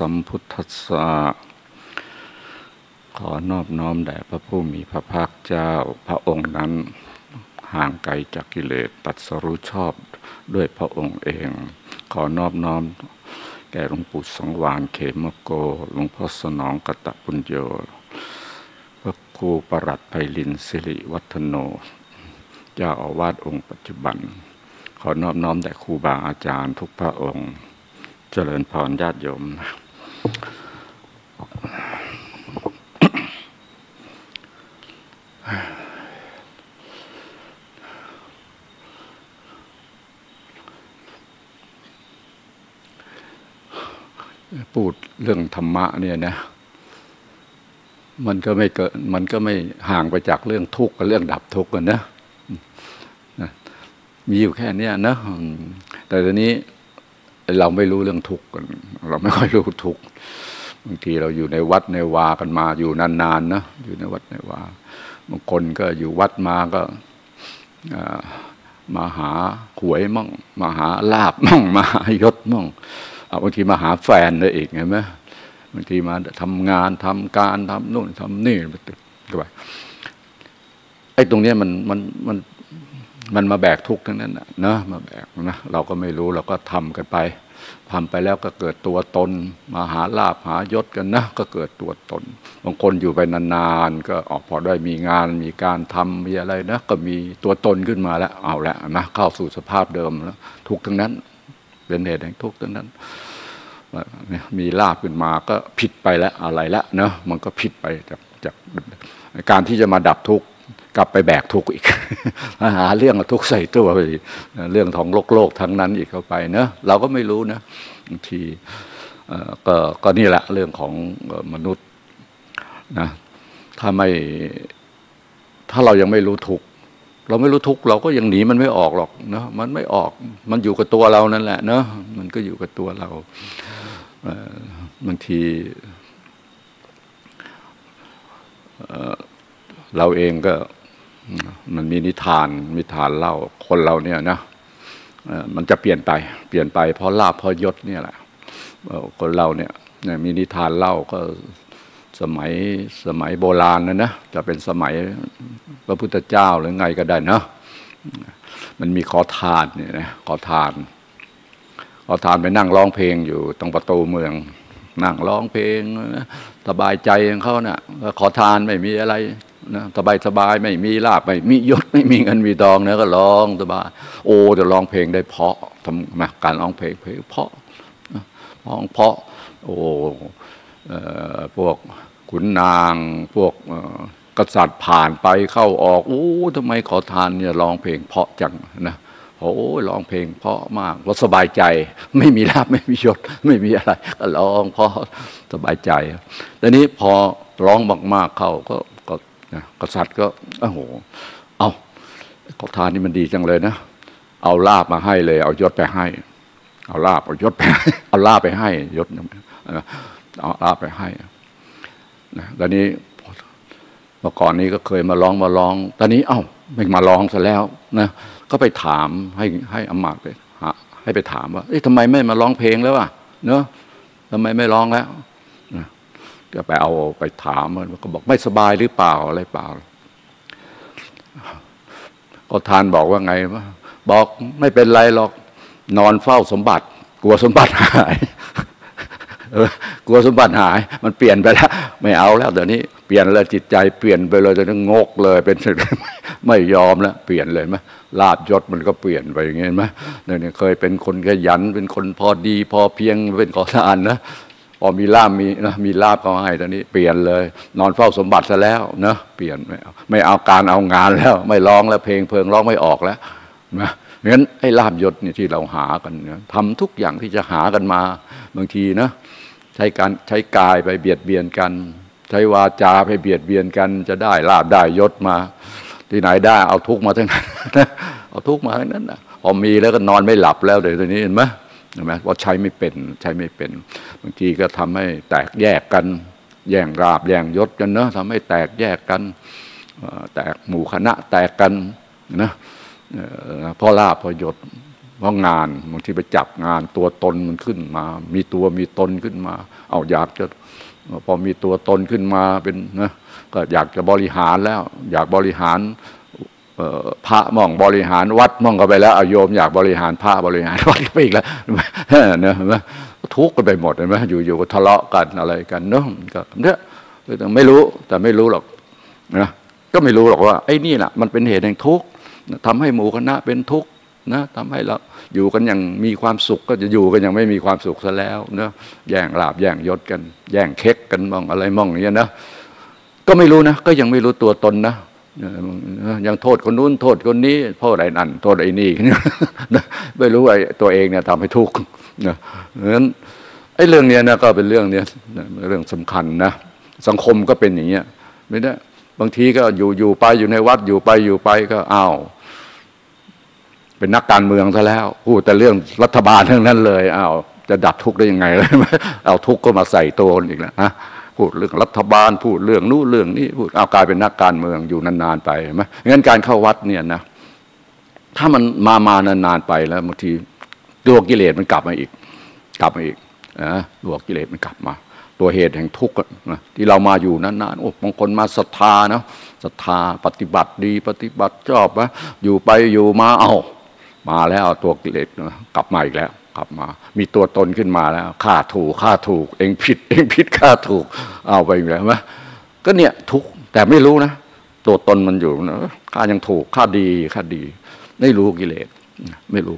สัมพุทธัสสะขอนอบน้อมแด่พระผู้มีพระภาคเจ้าพระองค์นั้นห่างไกลจากกิเลสตรัสรู้ชอบด้วยพระองค์เองขอนอบน้อมแก่หลวงปู่สังวาลเขมโกหลวงพ่อสนองกตปุญโญพระครูปรัชญ์ไพลินสิริวัฒโนเจ้าอาวาสองค์ปัจจุบันขอนอบน้อมแด่ครูบาอาจารย์ทุกพระองค์เจริญพรญาติโยมพูดเรื่องธรรมะเนี่ยนะมันก็ไม่ห่างไปจากเรื่องทุกข์กับเรื่องดับทุกข์กันนะมีอยู่แค่นี้นะแต่ตอนนี้เราไม่รู้เรื่องทุกข์กันเราไม่ค่อยรู้ทุกข์บางทีเราอยู่ในวัดในวากันมาอยู่นานๆนะอยู่ในวัดในวาบางคนก็อยู่วัดมาก็มาหาหวยมั่งมาหาลาภมั่งมาหายศมั่งบางทีมาหาแฟนเลยอีกเห็นไหมบางทีมาทำงานทำการทำนู่นทำนี่ไปติดไปไอ้ตรงเนี้ยมันมาแบกทุกข์ทั้งนั้นนะเนอะมาแบกนะเราก็ไม่รู้เราก็ทำกันไปทำไปแล้วก็เกิดตัวตนมาหาลาภหายศกันนะก็เกิดตัวตนบางคนอยู่ไปนานๆก็ออกพอได้มีงานมีการทำมีอะไรนะก็มีตัวตนขึ้นมาแล้วเอาละนะเข้าสู่สภาพเดิมแล้วทุกข์ทั้งนั้นเป็นเหตุแห่งทุกข์ทั้งนั้นมีลาภขึ้นมาก็ผิดไปแล้วอะไรแล้วเนอะมันก็ผิดไปจากการที่จะมาดับทุกข์กลับไปแบกทุกข์อีกหาเรื่องทุกข์ใส่ตัวไปเรื่องของโลกทั้งนั้นอีกเข้าไปเนอะเราก็ไม่รู้นะบางทีก็นี่แหละเรื่องของมนุษย์นะถ้าเรายังไม่รู้ทุกข์เราไม่รู้ทุกข์เราก็ยังหนีมันไม่ออกหรอกเนาะมันไม่ออกมันอยู่กับตัวเรานั่นแหละเนาะมันก็อยู่กับตัวเราบางทีเราเองก็มันมีนิทานเล่าคนเราเนี่ยนะมันจะเปลี่ยนไปเพราะลาภเพราะยศเนี่ยแหละคนเราเนี่ยมีนิทานเล่าก็สมัยโบราณนะนะจะเป็นสมัยพระพุทธเจ้าหรือไงก็ได้เนาะมันมีขอทานเนี่ยนะขอทานไปนั่งร้องเพลงอยู่ตรงประตูเมืองนั่งร้องเพลงนะสบายใจของเขาเนี่ยขอทานไม่มีอะไรนะสบายไม่มีลาภไม่มียศไม่มีเงินมีทองนะก็ร้องสบายโอ้จะร้องเพลงได้เพราะทำมาการร้องเพลงเพราะโอ้พวกขุนนางพวกกษัตริย์ผ่านไปเข้าออกโอ้ทำไมขอทานเนี่ยร้องเพลงเพราะจังนะโอ้ร้องเพลงเพราะมากเราสบายใจไม่มีลาภไม่มียศไม่มีอะไรก็ร้องเพราะสบายใจแต่นี้พอร้องมากๆเข้าก็กษัตริย์ก็โอ้โหเอาขอทานนี่มันดีจังเลยนะเอาลาภมาให้เลยเอายศไปให้เอาลาภเอายศไปเอาลาภไปให้ยศเอาลาภไปให้นะตอนนี้เมื่อก่อนนี้ก็เคยมาร้องตอนนี้เอ้าไม่มาร้องซะแล้วนะก็ไปถามให้อำมาตย์ไปให้ไปถามว่าเอ๊ะทำไมไม่มาร้องเพลงแล้ววะเนอะทำไมไม่ร้องแล้วนะก็ไปเอาไปถามมันก็บอกไม่สบายหรือเปล่าอะไรเปล่าก็ทานบอกว่าไงวะบอกไม่เป็นไรหรอกนอนเฝ้าสมบัติกลัวสมบัติหายกลัวสมบัติหายมันเปลี่ยนไปแล้วไม่เอาแล้วเดี๋ยวนี้เปลี่ยนแล้วจิตใจเปลี่ยนไปเลยจนงกเลยเป็นไม่ยอมแล้วเปลี่ยนเลยไหมลาภยศมันก็เปลี่ยนไปอย่างเงี้ยไหมเนี่ยเคยเป็นคนขยันเป็นคนพอดีพอเพียงเป็นขอทานนะพอมีลาภมีลาภเขาให้ตอนนี้เปลี่ยนเลยนอนเฝ้าสมบัติซะแล้วนะเปลี่ยนไม่เอาการเอางานแล้วไม่ร้องแล้วเพลงเพลิงร้องไม่ออกแล้วนะงั้นไอ้ลาภยศเนี่ยที่เราหากันทำทุกอย่างที่จะหากันมาบางทีนะใช้กายไปเบียดเบียนกันใช้วาจาไปเบียดเบียนกันจะได้ลาภได้ยศมาที่ไหนได้เอาทุกข์มาทั้งนั้นเอาทุกข์มาทั้งนั้นนะพอมีแล้วก็นอนไม่หลับแล้วเดี๋ยวนี้เห็นไหมว่าใช้ไม่เป็นบางทีก็ทำให้แตกแยกกันแย่งลาภแย่งยศกันเนอะทำให้แตกแยกกันแตกหมู่คณะแตกกันนะพอลาภพอยศ เพราะงานบางทีไปจับงานตัวตนมันขึ้นมามีตัวมีตนขึ้นมาเอาอยากจะพอมีตัวตนขึ้นมาเป็นนะก็อยากจะบริหารแล้วอยากบริหารพระมองบริหารวัดมองกันไปแล้วเอาโยมอยากบริหารพระบริหารวัดไปอีกแล้วนะทุกข์กันไปหมดเห็นไหมอยู่ๆก็ทะเลาะกันอะไรกันเนาะก็เนี่ยไม่รู้แต่ไม่รู้หรอกนะก็ไม่รู้หรอกว่าไอ้นี่แหละมันเป็นเหตุแห่งทุกข์ทำให้หมู่คณะเป็นทุกข์นะทำให้เราอยู่กันอย่างมีความสุขก็จะอยู่กันอย่างไม่มีความสุขซะแล้วนะแย่งลาบแย่งยศกันแย่งเค้กกันมองอะไรมองอย่างนี้นะก็ไม่รู้นะก็ยังไม่รู้ตัวตนนะยังโทษคนนู้นโทษคนนี้โทษไอ้นั่นโทษไอ้นี่ไม่รู้ไอ้ตัวเองเนี่ยทำให้ทุกข์นะนั้นไอ้เรื่องเนี้ยนะก็เป็นเรื่องเนี้ยเรื่องสำคัญนะสังคมก็เป็นอย่างเงี้ยไม่ได้บางทีก็อยู่ไปอยู่ในวัดอยู่ไปก็อ้าวเป็นนักการเมืองซะแล้วพูดแต่เรื่องรัฐบาลทั้งนั้นเลยอ้าวจะดับทุกข์ได้ยังไงเลยเอาทุกข์ก็มาใส่ตัวอีกแล้วนะพูดเรื่องรัฐบาลพูดเรื่องนู้นเรื่องนี้พูดเอากลายเป็นนักการเมืองอยู่นานๆไปเห็นไหมงั้นการเข้าวัดเนี่ยนะถ้ามันมานานๆไปแล้วบางทีตัวกิเลสมันกลับมาอีกตัวกิเลสมันกลับมาตัวเหตุแห่งทุกข์นะที่เรามาอยู่นานๆโอ้บางคนมาศรัทธานะศรัทธาปฏิบัติดีปฏิบัติชอบนะอยู่ไปอยู่มาเอามาแล้วตัวกิเลสนะกลับมาอีกแล้วกลับมามีตัวตนขึ้นมาแล้วฆ่าถูกเองผิดฆ่าถูกเอาไปอีกแล้วนะก็เนี่ยทุกข์แต่ไม่รู้นะตัวตนมันอยู่นะฆ่ายังถูกฆ่าดีไม่รู้กิเลสไม่รู้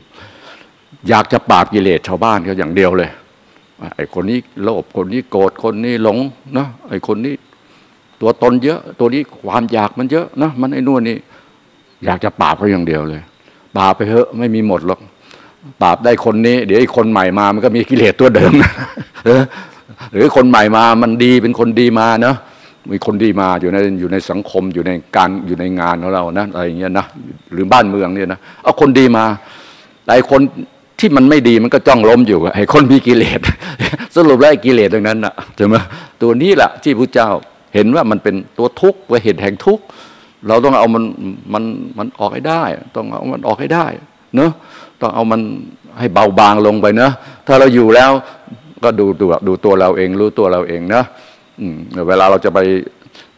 อยากจะปราบกิเลสชาวบ้านเขาอย่างเดียวเลยไอ้คนนี้โลภคนนี้โกรธคนนี้หลงนะไอ้คนนี้ตัวตนเยอะตัวนี้ความอยากมันเยอะนะมันไอ้นู่นนี่อยากจะปราบเขาอย่างเดียวเลยปราบไปเถอะไม่มีหมดหรอกปราบได้คนนี้เดี๋ยวไอ้คนใหม่มามันก็มีกิเลสตัวเดิมนะหรือคนใหม่มามันดีเป็นคนดีมาเนาะมีคนดีมาอยู่ในสังคมอยู่ในงานของเรานะอะไรอย่างเงี้ยนะหรือบ้านเมืองเนี่ยนะเอาคนดีมาแต่คนที่มันไม่ดีมันก็จ้องล้มอยู่ไอ้คนมีกิเลสสรุปแล้วไอ้กิเลสตรงนั้นน่ะใช่ไหมตัวนี้แหละที่พระเจ้าเห็นว่ามันเป็นตัวทุกข์ว่าเหตุแห่งทุกข์เราต้องเอามันออกให้ได้ต้องเอามันออกให้ได้เนอะต้องเอามันให้เบาบางลงไปเนอะถ้าเราอยู่แล้วก็ดูตัวเราเองรู้ตัวเราเองนะเวลาเราจะไ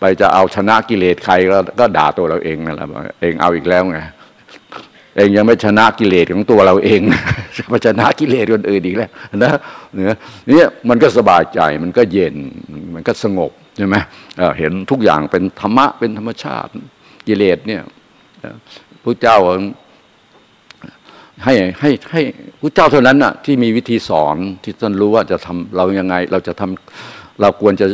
ปจะเอาชนะกิเลสใครก็ด่าตัวเราเองนั่นแหละเองเอาอีกแล้วไงเองยังไม่ชนะกิเลสของตัวเราเองไม่ชนะกิเลสคนอื่นอีกแล้วนะเนี่ยมันก็สบายใจมันก็เย็นมันก็สงบใช่ไหมเห็นทุกอย่างเป็นธรรมะเป็นธรรมชาติกิเลสเนี่ยพระเจ้าให้พระเจ้าเท่านั้นน่ะที่มีวิธีสอนที่ท่านรู้ว่าจะทำเรายังไงเราจะทำเราควรจะ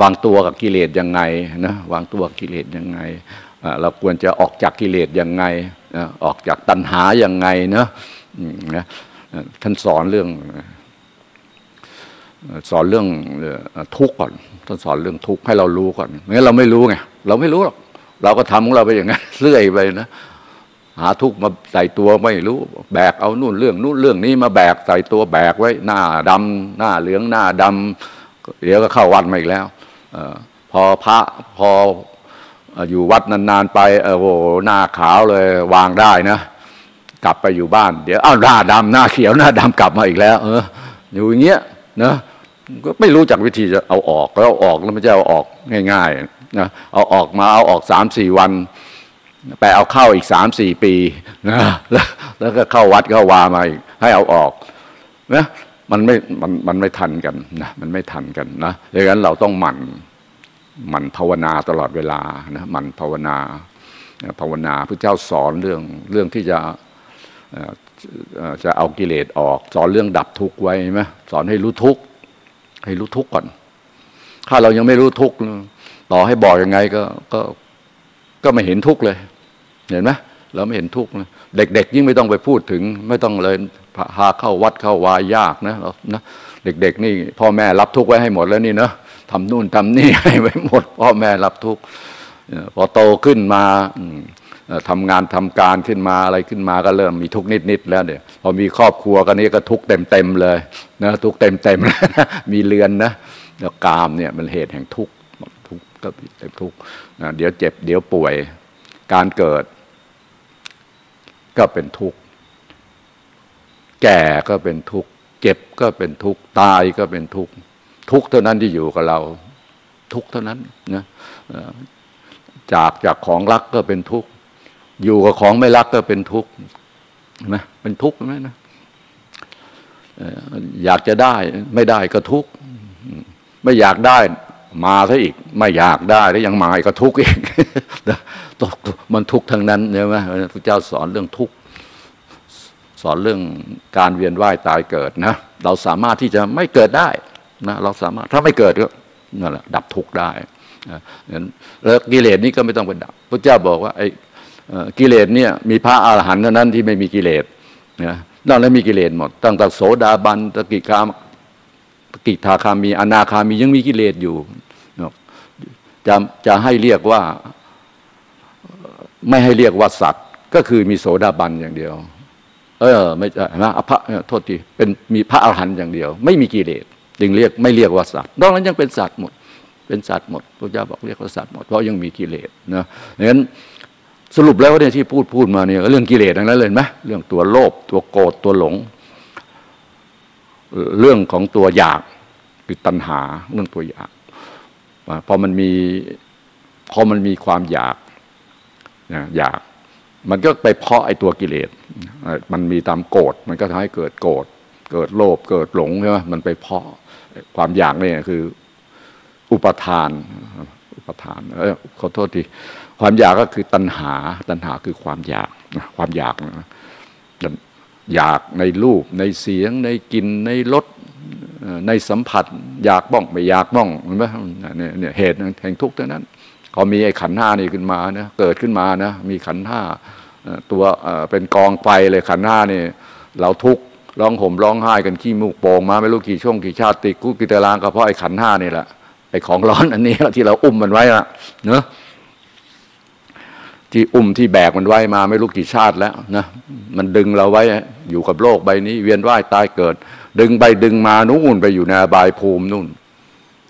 วางตัวกับกิเลสยังไงนะวางตัวกิเลสยังไงเราควรจะออกจากกิเลสยังไงออกจากตัณหายังไงเนาะท่านสอนเรื่องทุกข์ก่อนท่านสอนเรื่องทุกข์ให้เรารู้ก่อนงั้นเราไม่รู้ไงเราไม่รู้หรอกเราก็ทำของเราไปอย่างนั้นเรื่อยไปนะหาทุกข์มาใส่ตัวไม่รู้แบกเอานู่นเรื่องนู้นเรื่องนี้มาแบกใส่ตัวแบกไว้หน้าดำหน้าเหลืองหน้าดำเดี๋ยวก็เข้าวัดมาอีกแล้วพอพระพออยู่วัดนานๆไปโอ้โหหน้าขาวเลยวางได้นะกลับไปอยู่บ้านเดี๋ยวอ้าวหน้าดำหน้าเขียวหน้าดำกลับมาอีกแล้วอยู่อย่างเงี้ยนะก็ไม่รู้จักวิธีจะเอาออกแล้วเอาออกแล้วไม่ใช่เอาออกง่ายๆนะเอาออกมาเอาออก3-4 วันไปเอาเข้าอีก3-4 ปีนะแล้วก็เข้าวัดเข้าวามาอีกให้เอาออกนะมันไม่ทันกันนะมันไม่ทันกันนะดังนั้นเราต้องหมั่นภาวนาตลอดเวลานะหมั่นภาวนาพระเจ้าสอนเรื่องที่จะเอากิเลสออกสอนเรื่องดับทุกข์ไว้ไหมสอนให้รู้ทุกข์ก่อนถ้าเรายังไม่รู้ทุกข์ต่อให้บอกยังไงก็ไม่เห็นทุกข์เลยเห็นไหมเราไม่เห็นทุกข์เด็กๆยิ่งไม่ต้องไปพูดถึงไม่ต้องเลยพาเข้าวัดเข้าวายากนะเรานะเด็กๆนี่พ่อแม่รับทุกข์ไว้ให้หมดแล้วนี่เนาะทำนู่นทำนี่ให้ไว้หมดพ่อแม่รับทุกข์พอโตขึ้นมาทำงานทำการขึ้นมาอะไรขึ้นมาก็เริ่มมีทุกข์นิดๆแล้วเนี่ยพอมีครอบครัวกันนี้ก็ทุกข์เต็มเลยนะทุกข์เต็มมีเรือนนะแล้วกามเนี่ยมันเหตุแห่งทุกข์ก็เต็มทุกข์เดี๋ยวเจ็บเดี๋ยวป่วยการเกิดก็เป็นทุกข์ แก่ก็เป็นทุกข์เจ็บก็เป็นทุกข์ตายก็เป็นทุกข์ทุกข์เท่านั้นที่อยู่กับเราทุกข์เท่านั้นนะจากของรักก็เป็นทุกข์อยู่กับของไม่รักก็เป็นทุกข์นะเป็นทุกข์ไหมนะอยากจะได้ไม่ได้ก็ทุกข์ไม่อยากได้มาซะอีกไม่อยากได้แล้วยังมาอีกก็ทุกข์อีกมันทุกข์ทั้งนั้นใช่ไหมพระเจ้าสอนเรื่องทุกข์สอนเรื่องการเวียนว่ายตายเกิดนะเราสามารถที่จะไม่เกิดได้นะเราสามารถถ้าไม่เกิดก็นั่นแหละดับทุกข์ได้นั้นแล้วกิเลสนี้ก็ไม่ต้องไปดับพระเจ้าบอกว่าไอ้กิเลสเนี่ยมีพระอรหันต์เท่านั้นที่ไม่มีกิเลสนะนอกนั้นมีกิเลสหมดตั้งแต่โสดาบันตะกิทาคามีอนาคามียังมีกิเลสอยู่จะให้เรียกว่าไม่ให้เรียกว่าสัตว์ก็คือมีโสดาบันอย่างเดียวไม่ใช่นะพระโทษทีเป็นมีพระอรหันต์อย่างเดียวไม่มีกิเลสจึงเรียกไม่เรียกว่าสัตว์นอกนั้นยังเป็นสัตว์หมดเป็นสัตว์หมดพระเจ้าบอกเรียกว่าสัตว์หมดเพราะยังมีกิเลสนะงั้นสรุปแล้วเนี่ยที่พูดมาเนี่ยเรื่องกิเลสทั้งนั้นเลยไหมเรื่องตัวโลภตัวโกรธตัวหลงเรื่องของตัวอยากคือตัณหาเรื่องตัวอยากพอมันมีความอยากมันก็ไปเพาะไอ้ตัวกิเลสมันมีตามโกรธมันก็ทำให้เกิดโกรธเกิดโลภเกิดหลงใช่ไหมมันไปเพาะความอยากเนี่ยคืออุปทานขอโทษทีความอยากก็คือตัณหาคือความอยากความอยากนะอยากในรูปในเสียงในกลิ่นในรสในสัมผัสอยากบ้องไม่อยากบ้องเห็นไหมเนี่ยเหตุแห่งทุกข์เท่านั้นพอมีไอ้ขันธ์ห้านี่ขึ้นมานะเกิดขึ้นมานะมีขันธ์ห้าตัวเป็นกองไฟเลยขันธ์ห้านี่เราทุกข์ร้องห่มร้องไห้กันขี้มูกโป่งมาไม่รู้กี่ช่วงกี่ชาติติดคุกติดตารางก็เพราะไอ้ขันธ์ห้านี่แหละไอ้ของร้อนอันนี้ที่เราอุ้มมันไว้ละเนอะที่อุ้มที่แบกมันไว้มาไม่รู้กี่ชาติแล้วนะมันดึงเราไว้อยู่กับโลกใบนี้เวียนว่ายตายเกิดดึงไปดึงมานู่นไปอยู่ในอบายภูมินู่น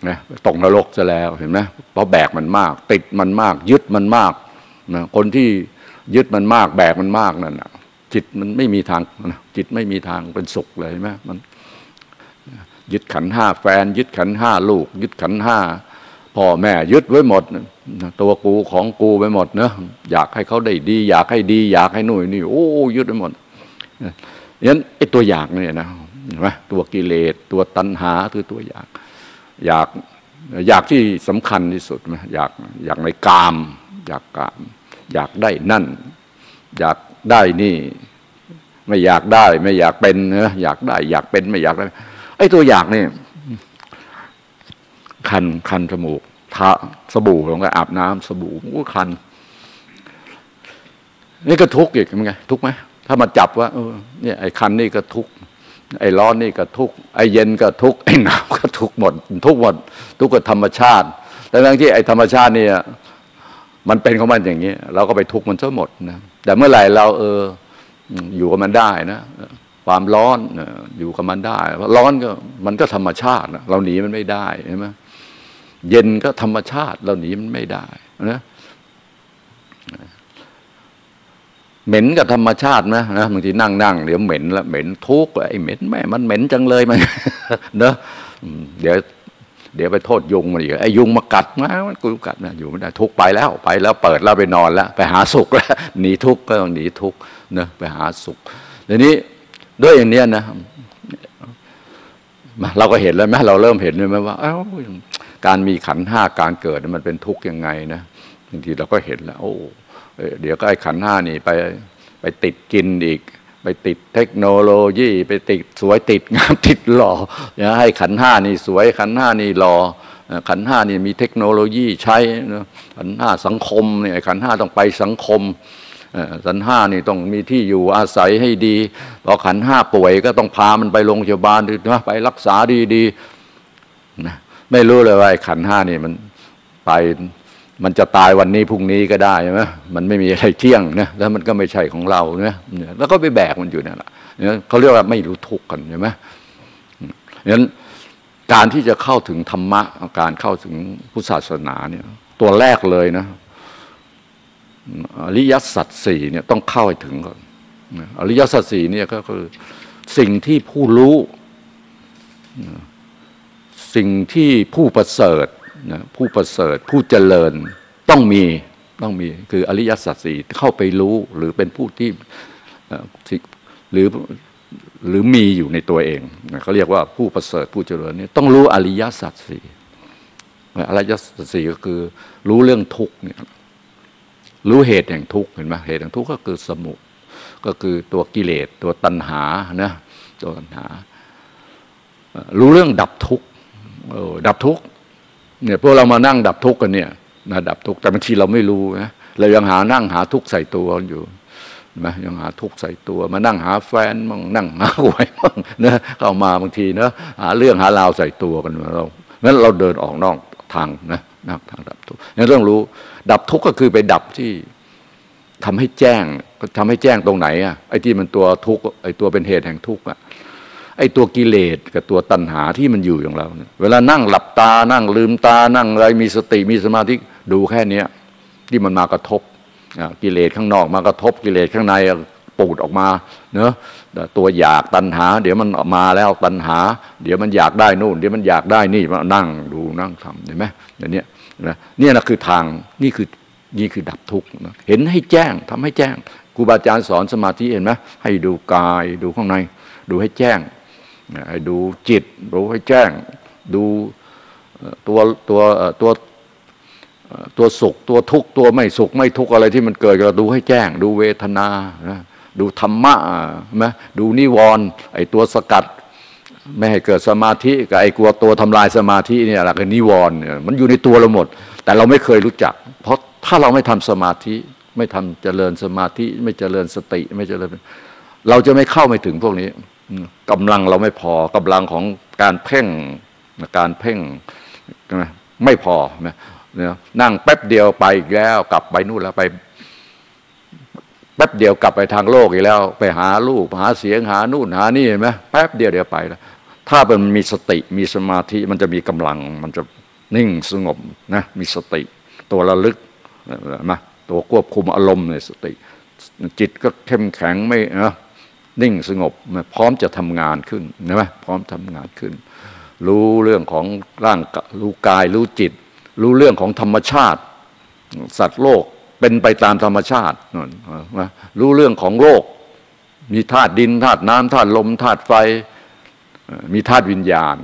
นะตกนรกซะแล้วเห็นไหมเพราะแบกมันมากติดมันมากยึดมันมากนะคนที่ยึดมันมากแบกมันมากนั่นนะจิตมันไม่มีทางนะจิตไม่มีทางเป็นสุขเลยเห็นไหมมันยึดขันธ์ห้าแฟนยึดขันธ์ห้าลูกยึดขันธ์ห้าพ่อแม่ยึดไว้หมดตัวกูของกูไปหมดเนอะอยากให้เขาได้ดีอยากให้ดีอยากให้หนุ่ยนี่โอ้ยึดไปหมดงั้นไอ้ตัวอยากเนี่ยนะเห็นไหมตัวกิเลสตัวตัณหาคือตัวอยากที่สำคัญที่สุดนะอยากในกามอยากอยากได้นั่นอยากได้นี่ไม่อยากได้ไม่อยากเป็นนะอยากได้อยากเป็นไม่อยากได้ไอ้ตัวอยากนี่คันจมูกทาสบู่ลงไปอาบน้ำสบู่ก็คันนี่ก็ทุกข์อีกเป็นไงทุกข์ไหมถ้ามาจับว่าเนี่ยไอ้คันนี่ก็ทุกข์ไอ้ร้อนนี่ก็ทุกข์ไอ้เย็นก็ทุกข์ไอ้หนาวก็ทุกข์หมดทุกข์หมดทุกข์กับธรรมชาติแต่ทั้งที่ไอ้ธรรมชาติเนี่ยมันเป็นของมันอย่างนี้เราก็ไปทุกข์มันซะหมดนะแต่เมื่อไหร่เราอยู่กับมันได้นะความร้อนอยู่กับมันได้ร้อนก็มันก็ธรรมชาติเราหนีมันไม่ได้ใช่ไหมเย็นก็ธรรมชาติเราหนีมันไม่ได้นะเหม็นกับธรรมชาตินะบางทีนั่งเดี๋ยวเหม็นละเหม็นทุกข์ไอ้เหม็นแม่มันเหม็นจังเลยมันเนอะเดี๋ยวไปโทษยุงมันอีกไอ้ยุงมากัดมากูกัดนะอยู่ไม่ได้ทุกข์ไปแล้วเปิดแล้วไปนอนแล้วไปหาสุขแล้วหนีทุกข์ก็ต้องหนีทุกข์นะไปหาสุขทีนี้ด้วยอย่างเนี้ยนะเราก็เห็นแล้วไหมเราเริ่มเห็นเลยไหมว่าการมีขันธ์ห้าการเกิดมันเป็นทุกข์ยังไงนะบางทีเราก็เห็นแล้วโอ้เดี๋ยวก็ไอ้ขันธ์ห้านี่ไปติดกินอีกไปติดเทคโนโลยีไปติดสวยติดงามติดหล่อนะให้ขันธ์ห้านี่สวยขันธ์ห้านี่หล่อขันธ์ห้านี่มีเทคโนโลยีใช้ขันธ์ห้าสังคมเนี่ยขันธ์ห้าต้องไปสังคมขันธ์ห้านี่ต้องมีที่อยู่อาศัยให้ดีพอขันธ์ห้าป่วยก็ต้องพามันไปโรงพยาบาลไปรักษาดีๆนะไม่รู้เลยว่าขันธ์ห้านี่มันไปมันจะตายวันนี้พรุ่งนี้ก็ได้ใช่ไหมมันไม่มีอะไรเที่ยงนะแล้วมันก็ไม่ใช่ของเรานะแล้วก็ไปแบกมันอยู่นั่นแหละเขาเรียกว่าไม่รู้ทุกข์กันใช่ไหมงั้นการที่จะเข้าถึงธรรมะการเข้าถึงพุทธศาสนาเนี่ยตัวแรกเลยนะอริยสัจสี่เนี่ยต้องเข้าให้ถึงก่อนอริยสัจสี่เนี่ยก็คือ สิ่งที่ผู้รู้สิ่งที่ผู้ประเสริฐนะผู้ประเสริฐผู้เจริญต้องมีคืออริยสัจสี่เข้าไปรู้หรือเป็นผู้ที่หรือมีอยู่ในตัวเองเขาเรียกว่าผู้ประเสริฐผู้เจริญนี่ต้องรู้อริยสัจสี่อริยสัจสี่ก็คือรู้เรื่องทุกข์เนี่ยรู้เหตุแห่งทุกข์เห็นไหมเหตุแห่งทุกข์ก็คือสมุก็คือตัวกิเลสตัวตัณหานะตัวตัณหารู้เรื่องดับทุกข์ดับทุกข์เนี่ยพวกเรามานั่งดับทุกข์กันเนี่ยนะดับทุกข์แต่บางทีเราไม่รู้นะเรายังหาทุกข์ใส่ตัวอยู่นะยังหาทุกข์ใส่ตัวมานั่งหาแฟนมั่งนั่งหาหวยมั่งนะเข้ามาบางทีนะหาเรื่องหาราวใส่ตัวกันเรางั้นเราเดินออกนอกทางนะนอกทางดับทุกข์งั้นต้องรู้ดับทุกข์ก็คือไปดับที่ทำให้แจ้งตรงไหนอะไอ้ที่มันตัวทุกข์ไอ้ตัวเป็นเหตุแห่งทุกข์อะไอ้ตัวกิเลสกับตัวตัณหาที่มันอยู่อย่างเราเนี่ยเวลานั่งหลับตานั่งลืมตานั่งอะไรมีสติมีสมาธิดูแค่เนี้ยที่มันมากระทบกิเลสข้างนอกมากระทบกิเลสข้างในปูดออกมาเนอะตัวอยากตัณหาเดี๋ยวมันออกมาแล้วตัณหาเดี๋ยวมันอยากได้นู่นเดี๋ยวมันอยากได้นี่มานั่งดูนั่งทำเห็นไหมอย่างเนี้ยนะเนี่ยนะคือทางนี่คือดับทุกข์นะเห็นให้แจ้งทำให้แจ้งครูบาอาจารย์สอนสมาธิเห็นไหมให้ดูกายดูข้างในดูให้แจ้งให้ดูจิตรู้ให้แจ้งดูตัวสุขตัวทุกข์ตัวไม่สุขไม่ทุกข์อะไรที่มันเกิดเราดูให้แจ้งดูเวทนาดูธรรมะไหมดูนิวรณ์ไอ้ตัวสกัดไม่ให้เกิดสมาธิกับไอ้กลัวตัวทำลายสมาธิเนี่ยแหละคือนิวรณ์มันอยู่ในตัวเราหมดแต่เราไม่เคยรู้จักเพราะถ้าเราไม่ทำสมาธิไม่ทำเจริญสมาธิไม่เจริญสติไม่เจริญเราจะไม่เข้าไม่ถึงพวกนี้กำลังเราไม่พอกำลังของการเพ่งไม่พอนะนั่งแป๊บเดียวไปอีกแล้วกลับไปนู่นแล้วไปแป๊บเดียวกลับไปทางโลกอีกแล้วไปหาลูกหาเสียงหานู่นหานี่เห็นไหมแป๊บเดียวไปแล้วถ้ามันมีสติมีสมาธิมันจะมีกำลังมันจะนิ่งสงบนะมีสติตัวระลึกนะตัวควบคุมอารมณ์ในสติจิตก็เข้มแข็งไม่นะนิ่งสงบพร้อมจะทำงานขึ้นเห็นไหมพร้อมทำงานขึ้นรู้เรื่องของร่างรู้กายรู้จิตรู้เรื่องของธรรมชาติสัตว์โลกเป็นไปตามธรรมชาติรู้เรื่องของโลกมีธาตุดินธาตุน้ำธาตุลมธาตุไฟมีธาตุวิญญาณ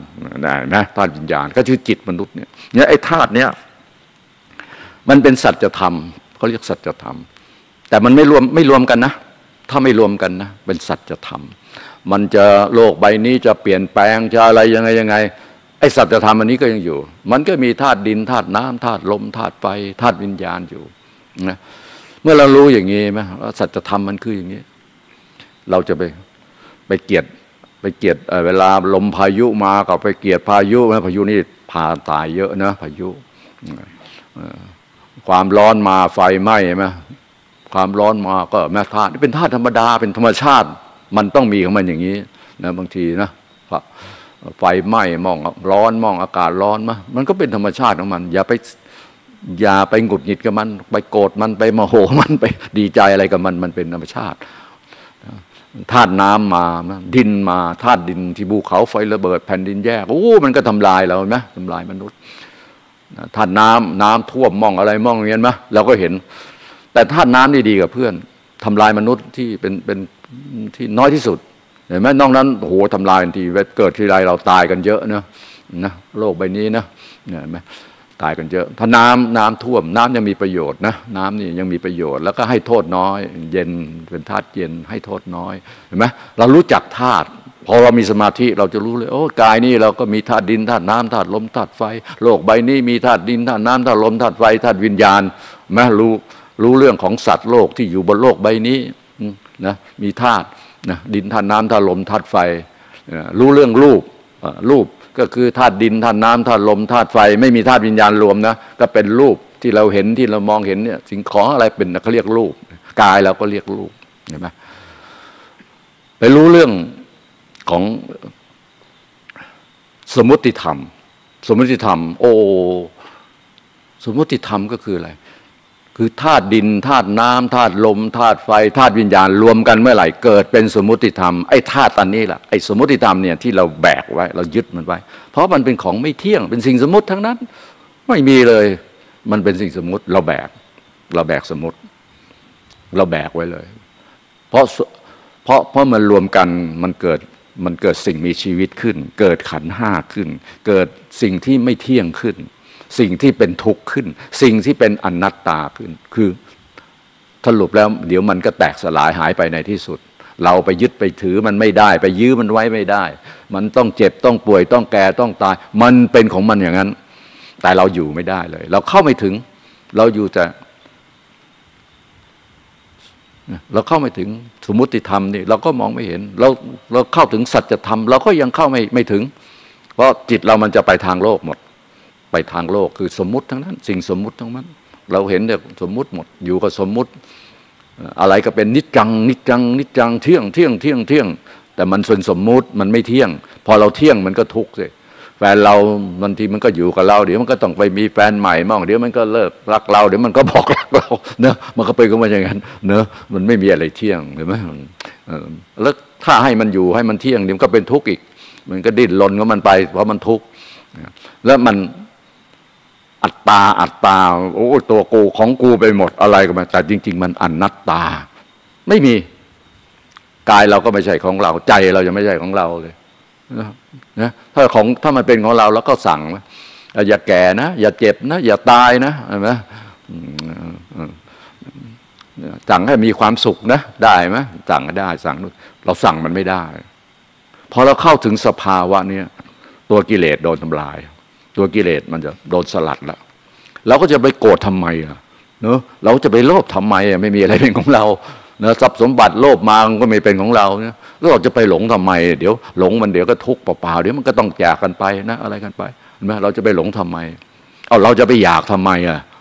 ได้ไหมธาตุวิญญาณก็ชื่อจิตมนุษย์เนี่ยไอ้ธาตุเนี่ยมันเป็นสัจธรรมเขาเรียกสัจธรรมแต่มันไม่รวมกันนะถ้าไม่รวมกันนะเป็นสัจธรรมมันจะโลกใบนี้จะเปลี่ยนแปลงจะอะไรยังไงไอ้สัจธรรมอันนี้ก็ยังอยู่มันก็มีธาตุดินธาตุน้ำธาตุลมธาตุไฟธาตุวิญญาณอยู่นะเมื่อเรารู้อย่างนี้ไหมว่าสัจธรรมมันคืออย่างนี้เราจะไปเกลียดเวลาลมพายุมาก็ไปเกลียดพายุนะพายุนี่พาตายเยอะนะพายุความร้อนมาไฟไหม้ไหมความร้อนมาก็แม่ธาตุนี่เป็นธาตุธรรมดาเป็นธรรมชาติมันต้องมีของมันอย่างนี้นะบางทีนะไฟไหม้มองร้อนมองอากาศร้อนมามันก็เป็นธรรมชาติของมันอย่าไปหงุดหงิดกับมันไปโกรธมันไปโมโหมันไปดีใจอะไรกับมันเป็นธรรมชาติธาตุน้ำมาดินมาธาตุดินที่ภูเขาไฟระเบิดแผ่นดินแยกโอ้มันก็ทำลายเราไหมทำลายมนุษย์ธาตุน้ำท่วมมองอะไรมองอย่างนี้ไหมเราก็เห็นแต่ธาตุน้ำนี่ดีกับเพื่อนทำลายมนุษย์ที่เป็นที่น้อยที่สุดเห็นไหมนอกนั้นโหทำลายทีเกิดทีไรเราตายกันเยอะนะโลกใบนี้นะเห็นไหมตายกันเยอะถ้าน้ำท่วมน้ำยังมีประโยชน์นะน้ำนี่ยังมีประโยชน์แล้วก็ให้โทษน้อยเย็นเป็นธาตุเย็นให้โทษน้อยเห็นไหมเรารู้จักธาตุพอเรามีสมาธิเราจะรู้เลยโอ้กายนี่เราก็มีธาตุดินธาตุน้ำธาตุลมธาตุไฟโลกใบนี้มีธาตุดินธาตุน้ำธาตุลมธาตุไฟธาตุวิญญาณนะรู้เรื่องของสัตว์โลกที่อยู่บนโลกใบนี้นะมีธาตุดินธาตุน้ำธาตุลมธาตุไฟรู้เรื่องรูปก็คือธาตุดินธาตุน้ำธาตุลมธาตุไฟไม่มีธาตุวิญญาณรวมนะก็เป็นรูปที่เราเห็นที่เรามองเห็นเนี่ยสิ่งของอะไรเป็นเขาเรียกรูปกายเราก็เรียกรูปเห็นไหมไปรู้เรื่องของสมมติธรรมก็คืออะไร คือธาตุดินธาตุน้ำธาตุลมธาตุไฟธาตุวิญญาณรวมกันเมื่อไหร่เกิดเป็นสมมุติธรรมไอ้ธาตุอันนี้แหละไอ้สมมุติธรรมเนี่ยที่เราแบกไว้เรายึดมันไว้เพราะมันเป็นของไม่เที่ยงเป็นสิ่งสมมุติทั้งนั้นไม่มีเลยมันเป็นสิ่งสมมุติเราแบกสมมุติเราแบกไว้เลยเพราะมันรวมกันมันเกิดสิ่งมีชีวิตขึ้นเกิดขันธ์ห้าขึ้นเกิดสิ่งที่ไม่เที่ยงขึ้นสิ่งที่เป็นทุกข์ขึ้นสิ่งที่เป็นอนัตตาขึ้นคือสรุปแล้วเดี๋ยวมันก็แตกสลายหายไปในที่สุดเราไปยึดไปถือมันไม่ได้ไปยื้อมันไว้ไม่ได้มันต้องเจ็บต้องป่วยต้องแก่ต้องตายมันเป็นของมันอย่างนั้นแต่เราอยู่ไม่ได้เลยเราเข้าไม่ถึงเราอยู่แต่เราเข้าไม่ถึงสมมุติธรรมนี่เราก็มองไม่เห็นเราเข้าถึงสัจธรรมเราก็ยังเข้าไม่ถึงเพราะจิตเรามันจะไปทางโลกหมดไปทางโลกคือสมมุติทั้งนั้นสิ่งสมมุติทั้งนั้นเราเห็นแต่สมมุติหมดอยู่กับสมมุติอะไรก็เป็นนิจจังนิจจังนิจจังเที่ยงเที่ยงเที่ยงเที่ยงแต่มันส่วนสมมุติมันไม่เที่ยงพอเราเที่ยงมันก็ทุกข์สิแฟนเราบางทีมันก็อยู่กับเราเดี๋ยวมันก็ต้องไปมีแฟนใหม่มั่งเดี๋ยวมันก็เลิกรักเราเดี๋ยวมันก็บอกรักเราเนอะมันก็ไปก็มาอย่างนั้นเนอะมันไม่มีอะไรเที่ยงเห็นไหมแล้วถ้าให้มันอยู่ให้มันเที่ยงเดี๋ยวมันก็เป็นทุกข์อีกมันก็ดิ้นรนของมันไปเพราะมันทุกข์แล้วมันอัตตาโอ้ตัวกูของกูไปหมดอะไรก็มาแต่จริงๆมันอนัตตาไม่มีกายเราก็ไม่ใช่ของเราใจเรายังไม่ใช่ของเราเลยนะถ้ามันเป็นของเราแล้วก็สั่งอย่าแก่นะอย่าเจ็บนะอย่าตายนะเห็นไหมสั่งให้มีความสุขนะได้ไหมสั่งก็ได้สั่งเราสั่งมันไม่ได้พอเราเข้าถึงสภาวะนี้ตัวกิเลสโดนทำลายตัวกิเลสมันจะโดนสลัดแล้วเราก็จะไปโกรธทำไมเนอะเราจะไปโลภทำไมไม่มีอะไรเป็นของเราเนอะทรัพย์สมบัติโลภมามันก็ไม่เป็นของเราเนี่ยแล้วเราจะไปหลงทำไมเดี๋ยวหลงมันเดี๋ยวก็ทุกข์เปล่าๆเดี๋ยวมันก็ต้องจากกันไปนะอะไรกันไปเห็นไหมเราจะไปหลงทำไมเอาเราจะไปอยากทำไม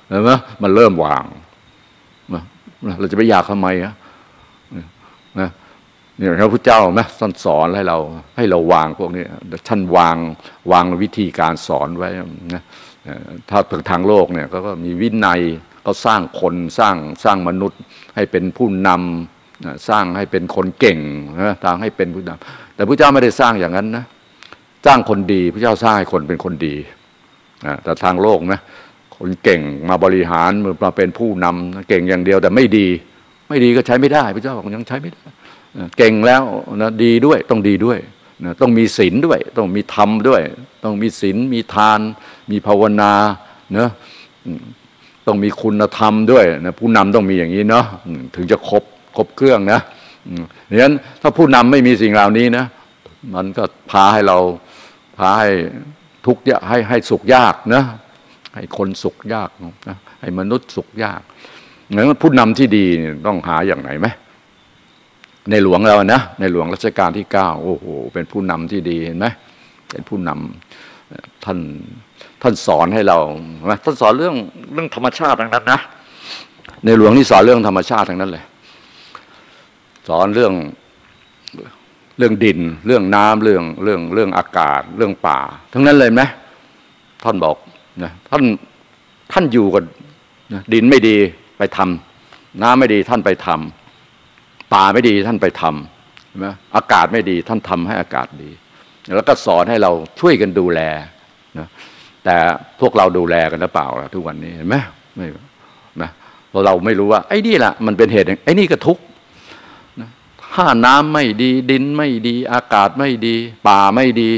เห็นไหมมันเริ่มวางเราจะไปอยากทำไมนะเนี่ยพระพุทธเจ้านะสอนให้เราวางพวกนี้ท่านวางวิธีการสอนไว้นะถ้าทางโลกเนี่ยก็มีวินัยก็สร้างคนสร้างมนุษย์ให้เป็นผู้นำสร้างให้เป็นคนเก่งนะทางให้เป็นผู้นำแต่พระเจ้าไม่ได้สร้างอย่างนั้นนะสร้างคนดีพระเจ้าสร้างให้คนเป็นคนดีแต่ทางโลกนะคนเก่งมาบริหารมาเป็นผู้นำเก่งอย่างเดียวแต่ไม่ดีก็ใช้ไม่ได้พระเจ้าบอกยังใช้ไม่ได้เก่งแล้วนะดีด้วยต้องดีด้วยนะต้องมีศีลด้วยต้องมีธรรมด้วยต้องมีศีลมีทานมีภาวนาเนอะต้องมีคุณธรรมด้วยนะผู้นำต้องมีอย่างนี้เนาะถึงจะครบเครื่องนะดังนั้นถ้าผู้นำไม่มีสิ่งเหล่านี้นะมันก็พาให้ทุกข์ให้สุขยากนะให้คนสุขยากนะให้มนุษย์สุขยากงั้นผู้นำที่ดีต้องหาอย่างไหนไหมในหลวงเรานะในหลวงรัชกาลที่9โอ้โหเป็นผู้นำที่ดีเห็นไหมเป็นผู้นำท่านสอนให้เราท่านสอนเรื่องธรรมชาติทั้งนั้นนะในหลวงนี่สอนเรื่องธรรมชาติทั้งนั้นเลยสอนเรื่องดินเรื่องน้ำเรื่องอากาศเรื่องป่าทั้งนั้นเลยไหมท่านบอกนะท่านอยู่กับดินไม่ดีไปทำน้ำไม่ดีท่านไปทำป่าไม่ดีท่านไปทำใช่ไหมอากาศไม่ดีท่านทำให้อากาศดีแล้วก็สอนให้เราช่วยกันดูแลนะแต่พวกเราดูแลกันหรือเปล่าทุกวันนี้เห็นไหมไม่นะเราไม่รู้ว่าไอ้นี่แหละมันเป็นเหตุไอ้นี่ก็ทุกข์นะถ้าน้ำไม่ดีดินไม่ดีอากาศไม่ดีป่าไม่ดี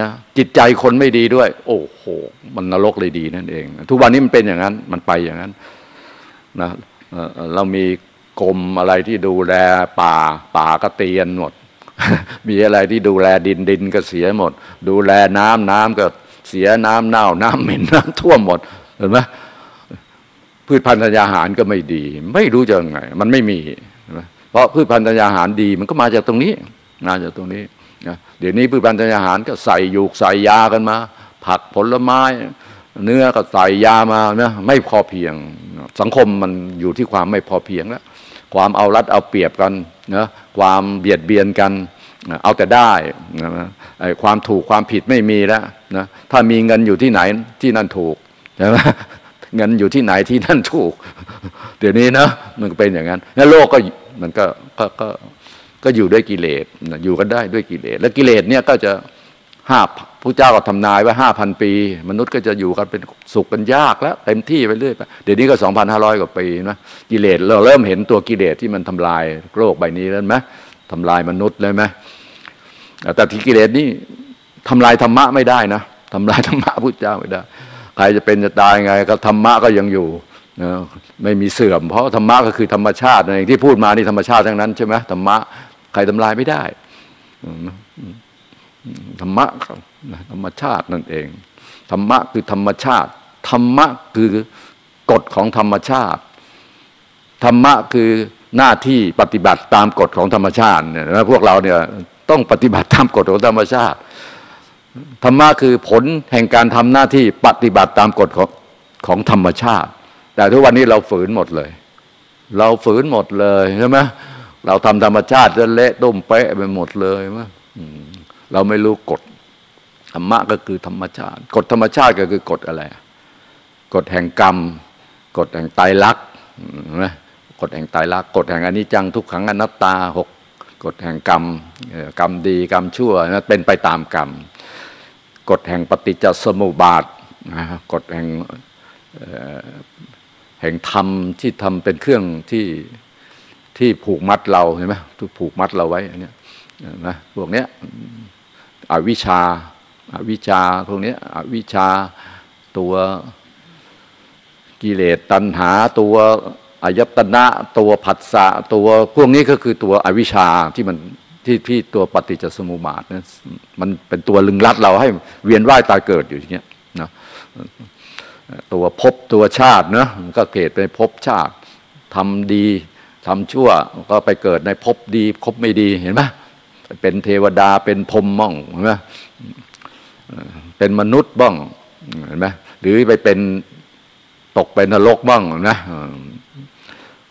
นะจิตใจคนไม่ดีด้วยโอ้โหมันนรกเลยดีนั่นเองทุกวันนี้มันเป็นอย่างนั้นมันไปอย่างนั้นนะเรามีกรมอะไรที่ดูแลป่าก็เตียนหมด มีอะไรที่ดูแลดินก็เสียหมดดูแลน้ำก็เสียน้ำเน่าน้ำเหม็นน้ำท่วมหมดเห็นไหมพืชพันธุ์อาหารก็ไม่ดีไม่รู้จะยังไงมันไม่มีเพราะพืชพันธุ์อาหารดีมันก็มาจากตรงนี้มาจากตรงนี้เดี๋ยวนี้พืชพันธุ์อาหารก็ใส่ยูกใส่ยากันมาผักผลไม้เนื้อก็ใส่ยามานะไม่พอเพียงสังคมมันอยู่ที่ความไม่พอเพียงแล้วความเอารัดเอาเปรียบกันนะความเบียดเบียนกันเอาแต่ได้นะความถูกความผิดไม่มีแล้วนะถ้ามีเงินอยู่ที่ไหนที่นั่นถูกใช่ไหม เงินอยู่ที่ไหนที่นั่นถูกเดี๋ยวนี้นะมันก็เป็นอย่างนั้นแล้วโลกก็มันก็อยู่ด้วยกิเลสอยู่กันได้ด้วยกิเลสและกิเลสเนี่ยก็จะพระเจ้าก็ทำนายไว้5,000 ปีมนุษย์ก็จะอยู่กันเป็นสุขกันยากแล้วเต็มที่ไปเรื่อยเดี๋ยวนี้ก็2,500 กว่าปีนะกิเลสเราเริ่มเห็นตัวกิเลสที่มันทำลายโลกใบนี้แล้วไหมทำลายมนุษย์เลยไหมแต่ที่กิเลสนี่ทำลายธรรมะไม่ได้นะทำลายธรรมะพระเจ้าไม่ได้ใครจะเป็นจะตายไงก็ธรรมะก็ยังอยู่ไม่มีเสื่อมเพราะธรรมะก็คือธรรมชาติอย่างที่พูดมานี่ธรรมชาติทั้งนั้นใช่ไหมธรรมะใครทำลายไม่ได้ธรรมะธรรมชาตินั่นเองธรรมะคือธรรมชาติธรรมะคือกฎของธรรมชาติธรรมะคือหน้าที่ปฏิบัติตามกฎของธรรมชาติเนี่ยนะพวกเราเนี่ยต้องปฏิบัติตามกฎของธรรมชาติธรรมะคือผลแห่งการทำหน้าที่ปฏิบัติตามกฎของธรรมชาติแต่ทุกวันนี้เราฝืนหมดเลยเราฝืนหมดเลยใช่ไหมเราทำธรรมชาติเละต้มเป๊ะไปหมดเลยมั้ยเราไม่รู้กฎธรรมะก็คือธรรมชาติกฎธรรมชาติก็คือกฎอะไรกฎแห่งกรรมกฎแห่งไตรลักษณ์นะกฎแห่งไตรลักษณ์กฎแห่งอนิจจังทุกขังอนัตตา6กฎแห่งกรรมกรรมดีกรรมชั่วนะเป็นไปตามกรรมกฎแห่งปฏิจจสมุปบาทนะกฎแห่งธรรมที่ทำเป็นเครื่องที่ผูกมัดเราเห็นไหมที่ผูกมัดเราไว้เนี่ยนะพวกเนี้ยอวิชชาพวกนี้อวิชชาตัวกิเลสตัณหาตัวอายตนะตัวผัสสะตัวพวกนี้ก็คือตัวอวิชชาที่มันที่ตัวปฏิจจสมุปบาทนะมันเป็นตัวลึงลัดเราให้เวียนว่ายตายเกิดอยู่อย่างเงี้ยนะตัวภพตัวชาตินะมันก็เกิดในภพชาติทำดีทำชั่วก็ไปเกิดในภพดีภพไม่ดีเห็นไหมเป็นเทวดาเป็นพรหมบ้างเห็นไหมเป็นมนุษย์บ้างเห็นไหมหรือไปเป็นตกเป็นนรกบ้างนะ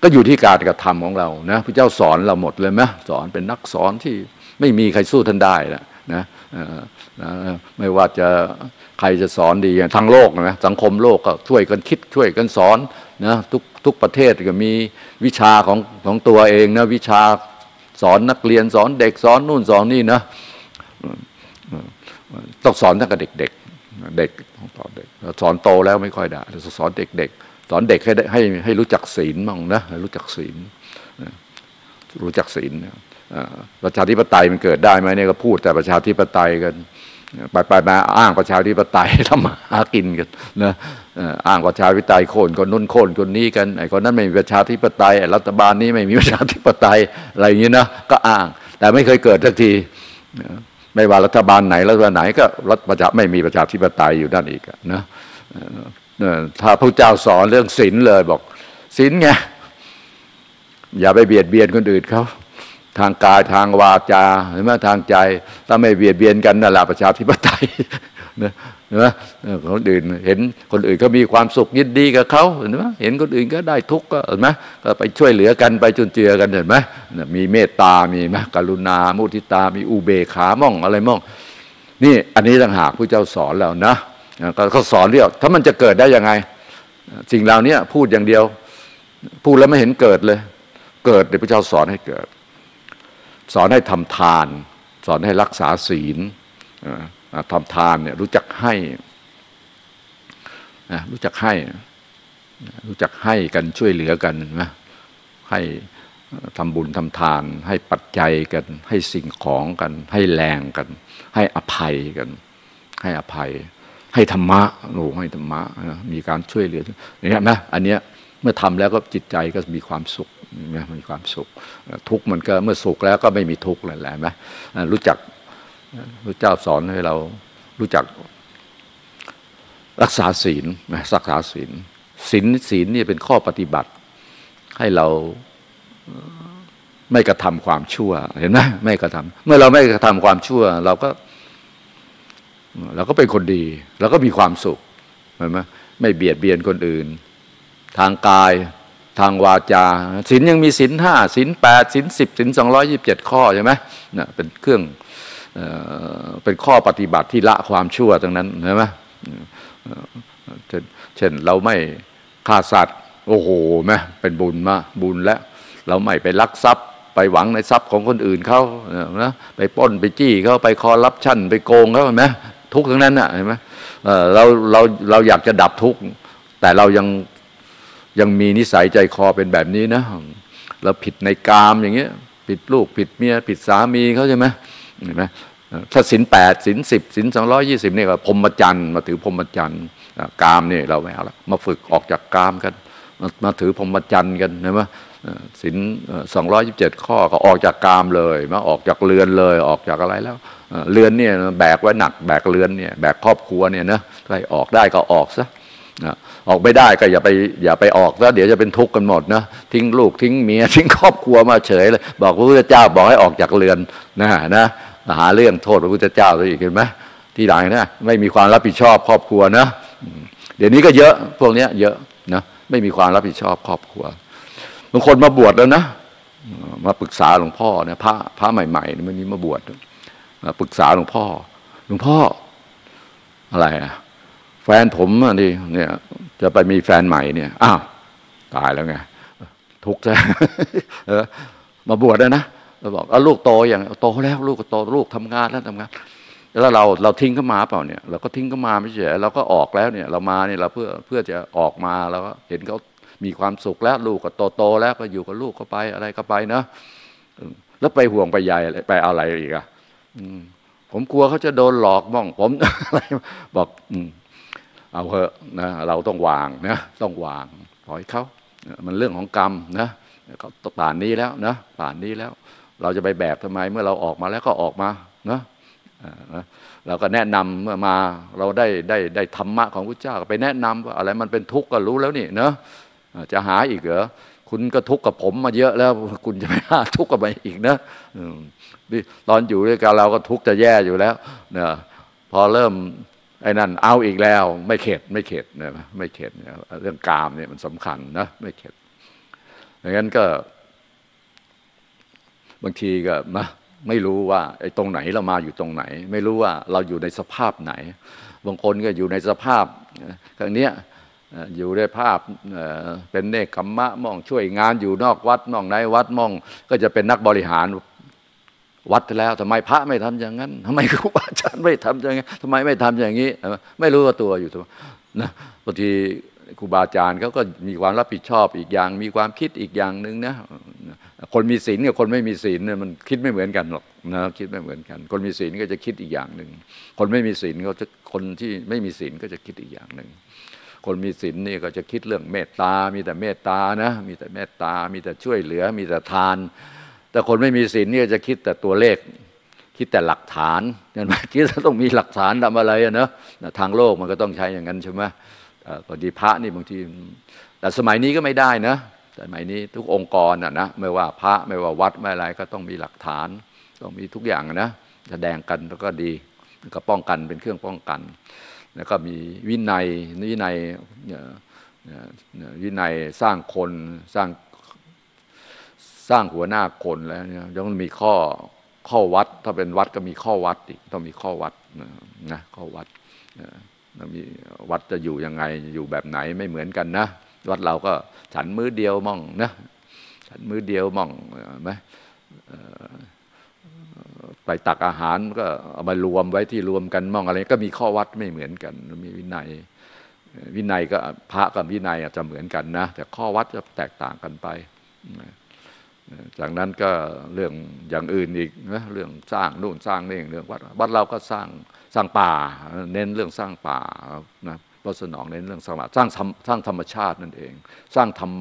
ก็อยู่ที่การกระทำของเรานะพระเจ้าสอนเราหมดเลยไหมสอนเป็นนักสอนที่ไม่มีใครสู้ท่านได้ละนะไม่ว่าจะใครจะสอนดีอย่างทางโลกนะสังคมโลกก็ช่วยกันคิดช่วยกันสอนนะทุกประเทศก็มีวิชาของตัวเองนะวิชาสอนนักเรียนสอนเด็กสอนนู่นสอนนี่นะต้องสอนตั้งแต่เด็กๆเด็กต้องสอนเด็กสอนโตแล้วไม่ค่อยได้สอนเด็กๆสอนเด็กให้รู้จักศีลมั่งนะรู้จักศีลประชาธิปไตยมันเกิดได้ไหมเนี่ยก็พูดแต่ประชาธิปไตยกันไปมาอ้างประชาธิปไตยทำมาหากินกันนะอ้างประชาธิปไตยโค่นคนนู้นโค่นคนนี้กันไอ้คนนั้นไม่มีประชาธิปไตยรัฐบาลนี้ไม่มีประชาธิปไตยอะไรอย่างนี้นะก็อ้างแต่ไม่เคยเกิดสักทีไม่ว่ารัฐบาลไหนก็รัฐประชาไม่มีประชาธิปไตยอยู่นั่นอีกนะถ้าพระเจ้าสอนเรื่องศีลเลยบอกศีลไงอย่าไปเบียดเบียนคนอื่นเขาทางกายทางวาจาหรือแม้ทางใจถ้าไม่เบียดเบียนกันนั่นแหละประชาธิปไตยนะเห็นไหมคนอื่นเห็นคนอื่นก็มีความสุขยินดีกับเขาเห็นไหมเห็นคนอื่นก็ได้ทุกข์ก็เห็นไหมก็ไปช่วยเหลือกันไปจุนเจือกันเห็นไหมมีเมตตามีไหมกรุณามุทิตามีอุเบกขามั่งอะไรมั่งนี่อันนี้ต่างหากผู้เจ้าสอนแล้วนะเขาสอนเรียกถ้ามันจะเกิดได้ยังไงสิ่งเหล่านี้พูดอย่างเดียวพูดแล้วไม่เห็นเกิดเลยเกิดเดี๋ยวผู้เจ้าสอนให้เกิดสอนให้ทำทานสอนให้รักษาศีลทำทานเนี่ยรู้จักให้กันช่วยเหลือกันนะให้ทำบุญทำทานให้ปัจจัยกันให้สิ่งของกันให้แรงกันให้อภัยกันให้อภัยให้ธรรมะให้ธรรมะมีการช่วยเหลือเนี่ยนะอันเนี้ยเมื่อทำแล้วก็จิตใจก็มีความสุขมีความสุขทุกข์มันก็เมื่อสุขแล้วก็ไม่มีทุกข์เลยแหละไหมรู้จักพระเจ้าสอนให้เรารู้จักรักษาศีลรักษาศีลนี่เป็นข้อปฏิบัติให้เราไม่กระทำความชั่วเห็นไหมไม่กระทำเมื่อเราไม่กระทำความชั่วเราก็เป็นคนดีเราก็มีความสุขเห็นไหมไม่เบียดเบียนคนอื่นทางกายทางวาจาศีลยังมีศีล5ศีล8ศีล10ศีล227ข้อใช่ไหมเนี่ยเป็นเครื่องเป็นข้อปฏิบัติที่ละความชั่วตรงนั้นใช่ไหมเช่นเราไม่ ฆ่าสัตว์โอ้โหแม่เป็นบุญมาบุญแล้วเราไม่ไปลักทรัพย์ไปหวังในทรัพย์ของคนอื่นเขานะไปปล้นไปจี้เขาไปคอร์รัปชันไปโกงเขาเห็นไหมทุกข์ทั้งนั้นน่ะเห็นไหมเราอยากจะดับทุกข์แต่เรายังมีนิสัยใจคอเป็นแบบนี้นะเราผิดในกามอย่างเงี้ยผิดลูกผิดเมียผิดสามีเขาใช่ไหมเห็นไหมถ้าศีล8ศีล10ศีล220นี่ก็พรหมจรรย์มาถือพรหมจรรย์กามนี่เราไม่เอาละมาฝึกออกจากกามกันมาถือพรหมจรรย์กันเห็นไหมศีล227ข้อก็ออกจากกามเลยมาออกจากเรือนเลยออกจากอะไรแล้วเรือนเนี่ยแบกไว้หนักแบกเรือนเนี่ยแบกครอบครัวเนี่ยนะใครออกได้ก็ออกซะออกไม่ได้ก็อย่าไปออกซะเดี๋ยวจะเป็นทุกข์กันหมดนะทิ้งลูกทิ้งเมียทิ้งครอบครัวมาเฉยเลยบอกพระพุทธเจ้าบอกให้ออกจากเรือนนะหาเรื่องโทษพระพุทธเจ้าซะอีกเห็นไหมที่หลังนะไม่มีความรับผิดชอบครอบครัวนะเดี๋ยวนี้ก็เยอะพวกเนี้ยเยอะนะไม่มีความรับผิดชอบครอบครัวบางคนมาบวชแล้วนะมาปรึกษาหลวงพ่อนะพระใหม่ๆมันนี้มาบวชมาปรึกษาหลวงพ่ออะไรอะแฟนผมนี่เนี่ยจะไปมีแฟนใหม่เนี่ยอ้าวตายแล้วไงทุกข์ซะมาบวชแล้วนะเราบอกลูกโตอย่างโตแล้วลูกโตลูกทำงานแล้วทำงานแล้วเราทิ้งเขามาเปล่าเนี่ยเราก็ทิ้งเขามาไม่ใช่เราก็ออกแล้วเนี่ยเรามาเนี่ยเราเพื่อจะออกมาเราก็เห็นเขามีความสุขแล้วลูกก็โตแล้วก็อยู่กับลูกก็ไปอะไรก็ไปนะแล้วไปห่วงไปใยไปอะไรอีกอ่ะผมกลัวเขาจะโดนหลอกบ้างผมอะไรบอกเอาเถอะนะเราต้องวางนะต้องวางปล่อยเขามันเรื่องของกรรมนะเขาป่านนี้แล้วนะป่านนี้แล้วเราจะไปแบกทำไมเมื่อเราออกมาแล้วก็ออกมานะเราก็แนะนำเมื่อมาเราได้ธรรมะของพระเจ้าไปแนะนำว่าอะไรมันเป็นทุกข์ก็รู้แล้วนี่เนอะจะหาอีกเหรอคุณก็ทุกข์กับผมมาเยอะแล้วคุณจะไปหาทุกข์กับมันอีกนะตอนอยู่ด้วยกันเราก็ทุกข์จะแย่อยู่แล้วนะพอเริ่มไอ้นั่นเอาอีกแล้วไม่เข็ดนะไม่เข็ดเรื่องกามเนี่ยมันสำคัญนะไม่เข็ดอย่างนั้นก็บางทีก็นะไม่รู้ว่าไอ้ตรงไหนเรามาอยู่ตรงไหนไม่รู้ว่าเราอยู่ในสภาพไหนบางคนก็อยู่ในสภาพอย่างเนี้ยอยู่ในภาพเป็นเนกขมมะมองช่วยงานอยู่นอกวัดมองในวัดมองก็จะเป็นนักบริหารวัดแล้วทำไมพระไม่ทำอย่างนั้นทำไมครูบาอาจารย์ไม่ทำอย่างนี้ทำไมไม่ทำอย่างนี้ไม่รู้ว่าตัวอยู่ตัวนะบางทีครูบาอาจารย์เขาก็มีความรับผิดชอบอีกอย่างมีความคิดอีกอย่างหนึ่งนะคนมีศีลกับคนไม่มีศีลเนี่ยมันคิดไม่เหมือนกันหรอกนะคิดไม่เหมือนกันคนมีศีลก็จะคิดอีกอย่างหนึ่งคนไม่มีศีลเขาจะคนที่ไม่มีศีลก็จะคิดอีกอย่างหนึ่งคนมีศีลนี่ก็จะคิดเรื่องเมตตามีแต่เมตตานะมีแต่เมตตามีแต่ช่วยเหลือมีแต่ทานแต่คนไม่มีศีลนี่จะคิดแต่ตัวเลขคิดแต่หลักฐานเห็นไหมคิดว่าต้องมีหลักฐานทำอะไรอะเนอะทางโลกมันก็ต้องใช้อย่างนั้นใช่ไหมบางทีพระนี่บางทีแต่สมัยนี้ก็ไม่ได้นะสมัยนี้ทุกองค์กรนะไม่ว่าพระไม่ว่าวัดไม่อะไรก็ต้องมีหลักฐานต้องมีทุกอย่างนะแสดงกันแล้วก็ดีก็ป้องกันเป็นเครื่องป้องกันแล้วก็มีวินัยสร้างคนสร้างหัวหน้าคนแล้วยังมีข้อวัดถ้าเป็นวัดก็มีข้อวัดอีกต้องมีข้อวัดนะข้อวัดมีวัดจะอยู่ยังไงอยู่แบบไหนไม่เหมือนกันนะวัดเราก็ฉันมื้อเดียวมั่งนะฉันมื้อเดียวมั่งไหมไปตักอาหารก็เอามารวมไว้ที่รวมกันมั่งอะไรก็มีข้อวัดไม่เหมือนกันมีวินัยก็พระกับวินัยอาจจะเหมือนกันนะแต่ข้อวัดจะแตกต่างกันไปจากนั้นก็เรื่องอย่างอื่นอีกนะเรื่องสร้างนู่นสร้างนี่เรื่องวัดเราก็สร้างป่าเน้นเรื่องสร้างป่านะวัดสนองเน้นเรื่องสร้างป่าสร้างธรรมชาตินั่นเองสร้างธรร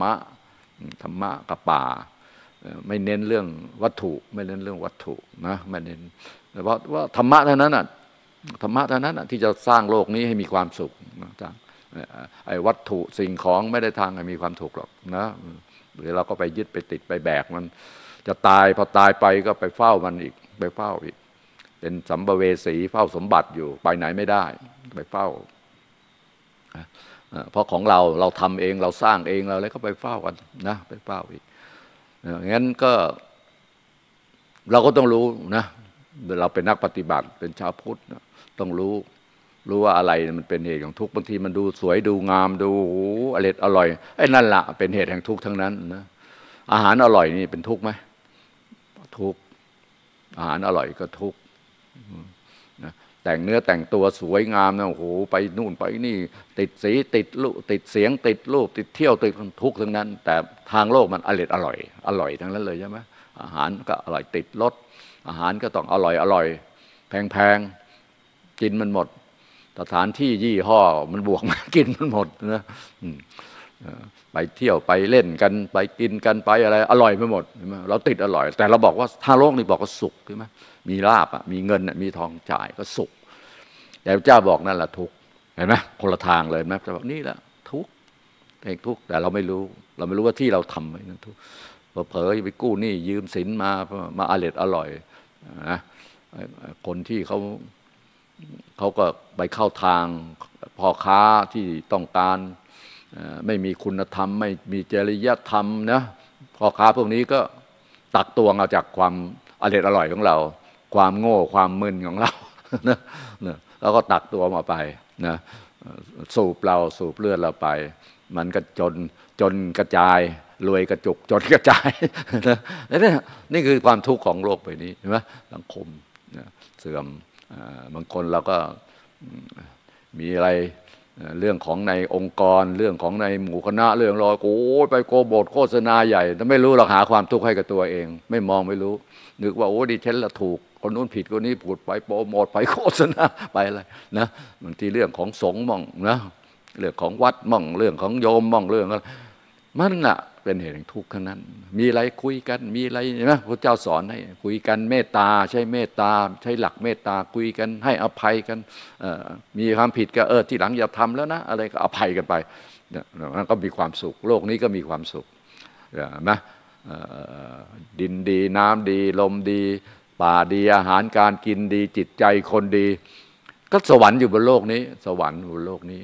มะกับป่าไม่เน้นเรื่องวัตถุไม่เน้นเรื่องวัตถุนะไม่เน้นแต่ว่าธรรมะเท่านั้นอ่ะธรรมะเท่านั้นอ่ะที่จะสร้างโลกนี้ให้มีความสุขนะจ๊ะไอ้วัตถุสิ่งของไม่ได้ทางให้มีความถูกหรอกนะหรือเราก็ไปยึดไปติดไปแบกมันจะตายพอตายไปก็ไปเฝ้ามันอีกไปเฝ้าอีกเป็นสัมภเวสีเฝ้าสมบัติอยู่ไปไหนไม่ได้ไปเฝ้าเพราะของเราทำเองเราสร้างเองเราแล้วก็ไปเฝ้ากันนะไปเฝ้าอีกงั้นก็เราก็ต้องรู้นะเราเป็นนักปฏิบัติเป็นชาวพุทธต้องรู้ รู้ว่าอะไรมันเป็นเหตุของทุกข์บางทีมันดูสวยดูงามดูโอ้อร่อยอร่อยไอ้นั่นละเป็นเหตุแห่งทุกข์ทั้งนั้นนะอาหารอร่อยนี่เป็นทุกข์ไหมทุกข์อาหารอร่อยก็ทุกข์นะแต่งเนื้อแต่งตัวสวยงามนะโอ้โหไปนู่นไปนี่ติดสีติดลูกติดเสียงติดรูปติดเที่ยวติดทุกข์ทั้งนั้นแต่ทางโลกมันอร่อยอร่อยอร่อยทั้งนั้นเลยใช่ไหมอาหารก็อร่อยติดรสอาหารก็ต้องอร่อยอร่อยแพงๆกินมันหมดสถานที่ยี่ห้อมันบวกมากินมันหมดนะไปเที่ยวไปเล่นกันไปกินกันไปอะไรอร่อยไปหมดใช่ไหมเราติดอร่อยแต่เราบอกว่าถ้าโลกนี่บอกว่าสุขใช่ไหมมีลาภอ่ะมีเงินอ่ะมีทองจ่ายก็สุขแต่พระเจ้าบอกนั่นแหละทุกข์เห็นไหมคนละทางเลยนะพระเจ้าบอกนี่แหละทุกข์เองทุกข์แต่เราไม่รู้ว่าที่เราทำนั้นทุกข์เผลอไปกู้หนี้ยืมสินมาอร่อยอร่อยนะคนที่เขาก็ไปเข้าทางพ่อค้าที่ต้องการไม่มีคุณธรรมไม่มีจริยธรรมนะพ่อค้าพวกนี้ก็ตักตวงเอาจากความอร่อยอร่อยของเราความโง่ความมึนของเรานะแล้วก็ตักตัวมาไปนะสูบเราสูบเลือดเราไปมันก็จนกระจายรวยกระจุกจนกระจายนี่คือความทุกข์ของโลกไปนี้ใช่ไหมสังคมเสื่อมบางคนเราก็มีอะไรเรื่องของในองค์กรเรื่องของในหมู่คณะเรื่องลอยโอ้ยไปโกโบดโฆษณาใหญ่แต่ไม่รู้เราหาความทุกข์ให้กับตัวเองไม่มองไม่รู้นึกว่าโอ้ดิฉันละถูกคนนู้นผิดคนนี้พูดไปโปรโมทไปโฆษณาไปอะไรนะบางทีเรื่องของสงฆ์มั่งนะเรื่องของวัดมั่งเรื่องของโยมมั่งเรื่องอะไรมันน่ะเป็นเหตุแห่งทุกข์ทั้งนั้นมีอะไรคุยกันมีอะไรเห็นไหมพระเจ้าสอนให้คุยกันเมตตาใช้เมตตาใช้หลักเมตตาคุยกันให้อภัยกันมีความผิดก็ที่หลังอย่าทำแล้วนะอะไรก็อภัยกันไปนั่นก็มีความสุขโลกนี้ก็มีความสุขนะดินดีน้ำดีลมดีป่าดีอาหารการกินดีจิตใจคนดีก็สวรรค์อยู่บนโลกนี้สวรรค์บนโลกนี้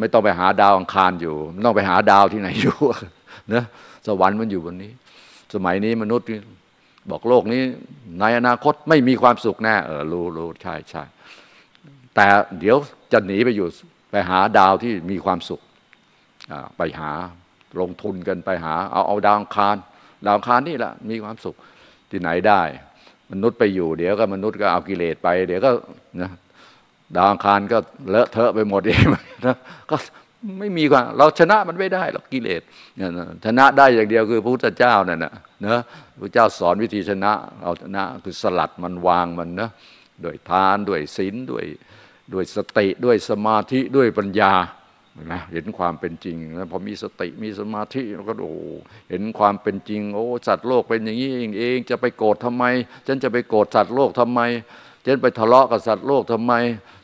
ไม่ต้องไปหาดาวอังคารอยู่ไม่ต้องไปหาดาวที่ไหนอยู่นะสวรรค์มันอยู่บนนี้สมัยนี้มนุษย์บอกโลกนี้ในอนาคตไม่มีความสุขแน่รู้ใช่ใช่แต่เดี๋ยวจะหนีไปอยู่ไปหาดาวที่มีความสุขไปหาลงทุนกันไปหาเอาดาวอังคารนี่แหละมีความสุขที่ไหนได้มนุษย์ไปอยู่เดี๋ยวก็มนุษย์ก็เอากิเลสไปเดี๋ยวก็นะดาวอังคารก็เลอะเทอะไปหมดเองนะก็ไม่มีความเราชนะมันไม่ได้หรอกกิเลสชนะได้อย่างเดียวคือพระพุทธเจ้านั่นนะพระเจ้าสอนวิธีชนะเอาชนะคือสลัดมันวางมันนะด้วยทานด้วยศีลด้วยสติด้วยสมาธิด้วยปัญญานะเห็นความเป็นจริงนะพอมีสติมีสมาธิแล้วก็โอ้เห็นความเป็นจริงโอ้สัตว์โลกเป็นอย่างนี้เองจะไปโกรธทำไมฉันจะไปโกรธสัตว์โลกทำไมฉันไปทะเลาะกับสัตว์โลกทำไม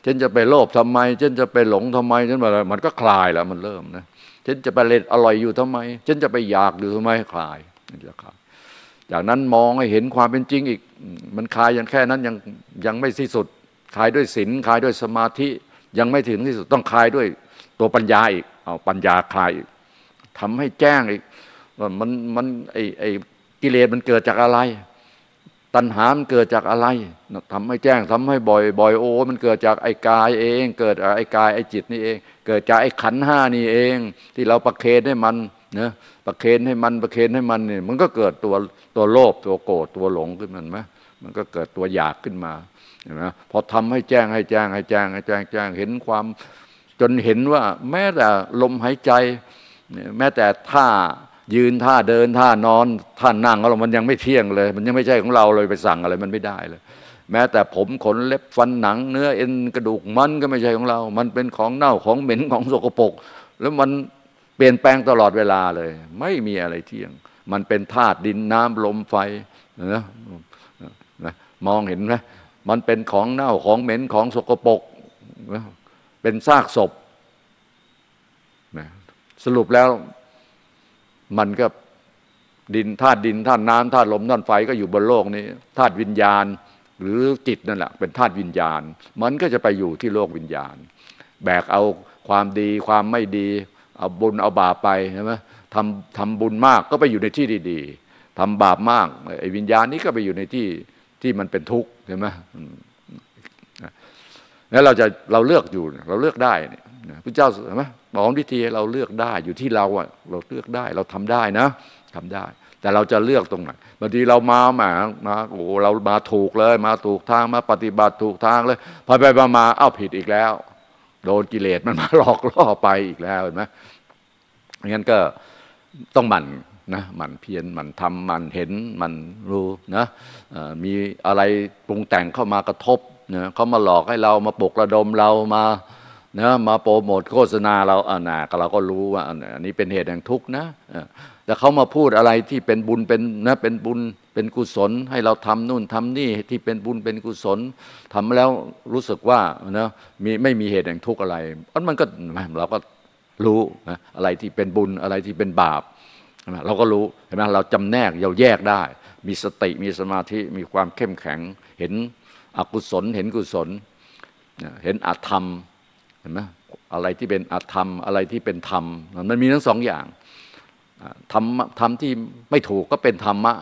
ฉันจะไปโลภทำไมฉันจะไปหลงทำไมฉันอะไรมันก็คลายแล้วมันเริ่มนะฉันจะไปเล่นอร่อยอยู่ทำไมฉันจะไปอยากอยู่ทำไมคลายนี่จะคลายจากนั้นมองให้เห็นความเป็นจริงอีกมันคลายยังแค่นั้นยังไม่สิ้นสุดคลายด้วยศีลคลายด้วยสมาธิยังไม่ถึงที่สุดต้องคลายด้วยตัวปัญญาอีกเอาปัญญาคลายอีกทำให้แจ้งอีกว่ามันไอ้กิเลสมันเกิดจากอะไรตัณหามันเกิดจากอะไรทำให้แจ้งทำให้บ่อยๆโอ้มันเกิดจากไอ้กายเองเกิดจากไอ้กายไอ้จิตนี่เองเกิดจากไอ้ขันธ์ห้านี่เองที่เราประเคนให้มันนะประเคนให้มันเนี่ยมันก็เกิดตัวโลภตัวโกรธตัวหลงขึ้นมันไหมมันก็เกิดตัวอยากขึ้นมาเห็นไหมพอทำให้แจ้งเห็นความจนเห็นว่าแม้แต่ลมหายใจแม้แต่ท่ายืนท่าเดินท่านอนท่านั่งของเรามันยังไม่เที่ยงเลยมันยังไม่ใช่ของเราเลยไปสั่งอะไรมันไม่ได้เลยแม้แต่ผมขนเล็บฟันหนังเนื้อเอ็นกระดูกมันก็ไม่ใช่ของเรามันเป็นของเน่าของเหม็นของสกปรกแล้วมันเปลี่ยนแปลงตลอดเวลาเลยไม่มีอะไรเที่ยงมันเป็นธาตุดินน้ำลมไฟนะมองเห็นไหมมันเป็นของเน่าของเหม็นของสกปรกเป็นซากศพสรุปแล้วมันก็ดินธาตุดินธาตุน้ำธาตุลมธาตุไฟก็อยู่บนโลกนี้ธาตุวิญญาณหรือจิตนั่นแหละเป็นธาตุวิญญาณมันก็จะไปอยู่ที่โลกวิญญาณแบกเอาความดีความไม่ดีเอาบุญเอาบาปไปใช่ไหมทำบุญมากก็ไปอยู่ในที่ดีๆทำบาปมากไอ้วิญญาณนี้ก็ไปอยู่ในที่ที่มันเป็นทุกข์ใช่ไหม นั้นเราเลือกอยู่เราเลือกได้พระเจ้าเห็นไหมบอกวิธีเราเลือกได้อยู่ที่เราอ่ะเราเลือกได้เราทำได้นะทำได้แต่เราจะเลือกตรงไหนบางทีเรามาโอ้เรามาถูกเลยมาถูกทางมาปฏิบัติถูกทางเลยพอไปมาเอ้าผิดอีกแล้วโดนกิเลสมันมาหลอกล่อไปอีกแล้วเห็นไหมงั้นก็ต้องหมั่นนะหมั่นเพียรหมั่นทำหมั่นเห็นหมั่นรู้นะมีอะไรปรุงแต่งเข้ามากระทบนะเขามาหลอกให้เรามาปลุกระดมเรามานะมาโปรโมทโฆษณาเราน่ะเราก็รู้ว่าอันนี้เป็นเหตุแห่งทุกข์นะแต่เขามาพูดอะไรที่เป็นบุญเป็นนะเป็นบุญเป็นกุศลให้เราทำนู่นทำนี่ที่เป็นบุญเป็นกุศลทำแล้วรู้สึกว่านะมีไม่มีเหตุแห่งทุกข์อะไรมันก็เราก็รู้นะอะไรที่เป็นบุญอะไรที่เป็นบาปเราก็รู้เห็นไหมเราจำแนกเราแยกได้มีสติมีสมาธิมีความเข้มแข็งเห็นอกุศลเห็นกุศลเห็นอธรรมเห็นไหมอะไรที่เป็นอธรรมอะไรที่เป็นธรรมมันมีทั้งสองอย่างธรรมที่ไม่ถูกก็เป็นธรรมะ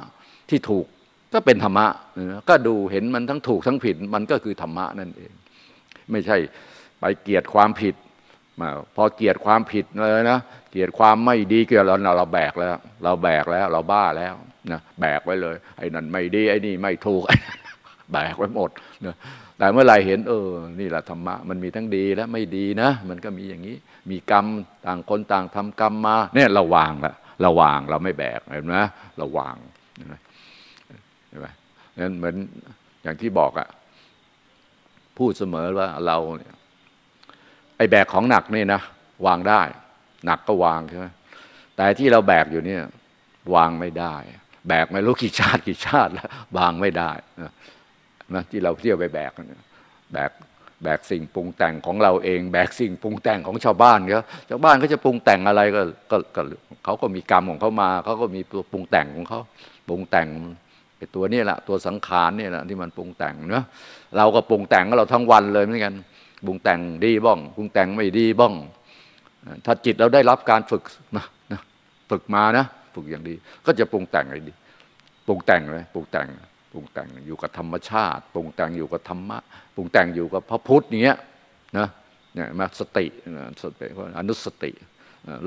ที่ถูกก็เป็นธรรมะก็ดูเห็นมันทั้งถูกทั้งผิดมันก็คือธรรมะนั่นเองไม่ใช่ไปเกลียดความผิดพอเกลียดความผิดเลยนะเกลียดความไม่ดีเกลียดเราแบกแล้วเราแบกแล้วเราบ้าแล้วนะแบกไว้เลยไอ้นั่นไม่ดีไอ้นี่ไม่ถูกแบกไว้หมดนะแต่เมื่อไรเห็นนี่แหละธรรมะมันมีทั้งดีและไม่ดีนะมันก็มีอย่างนี้มีกรรมต่างคนต่างทำกรรมมาเนี่ยเราวางละเราวางเราไม่แบกเห็นไหมเราวางเห็นไหมนั่นเหมือนอย่างที่บอกอ่ะพูดเสมอว่าเราเนี่ยไอ้แบกของหนักนี่นะวางได้หนักก็วางใช่ไหมแต่ที่เราแบกอยู่เนี่ยวางไม่ได้แบกไม่รู้กี่ชาติกี่ชาติแล้ววางไม่ได้นะที่เราเที่ยวไปแบกแบกสิ่งปรุงแต่งของเราเองแบกสิ่งปรุงแต่งของชาวบ้านเขาชาวบ้านเขาจะปรุงแต่งอะไรก็เขาก็มีกรรมของเขามาเขาก็มีตัวปรุงแต่งของเขาปรุงแต่งไอ้ตัวนี่แหละตัวสังขารนี่แหละที่มันปรุงแต่งเนอะเราก็ปรุงแต่งเราทั้งวันเลยเหมือนกันปรุงแต่งดีบ้างปรุงแต่งไม่ดีบ้างถ้าจิตเราได้รับการฝึกนะฝึกมานะฝึกอย่างดีก็จะปรุงแต่งอะไรดีปรุงแต่งเลยปรุงแต่งอยู่กับธรรมชาติปรุงแต่งอยู่กับธรรมะปรุงแต่งอยู่กับพระพุทธเนี้ยนะเนี่ยมาสติอนุสติ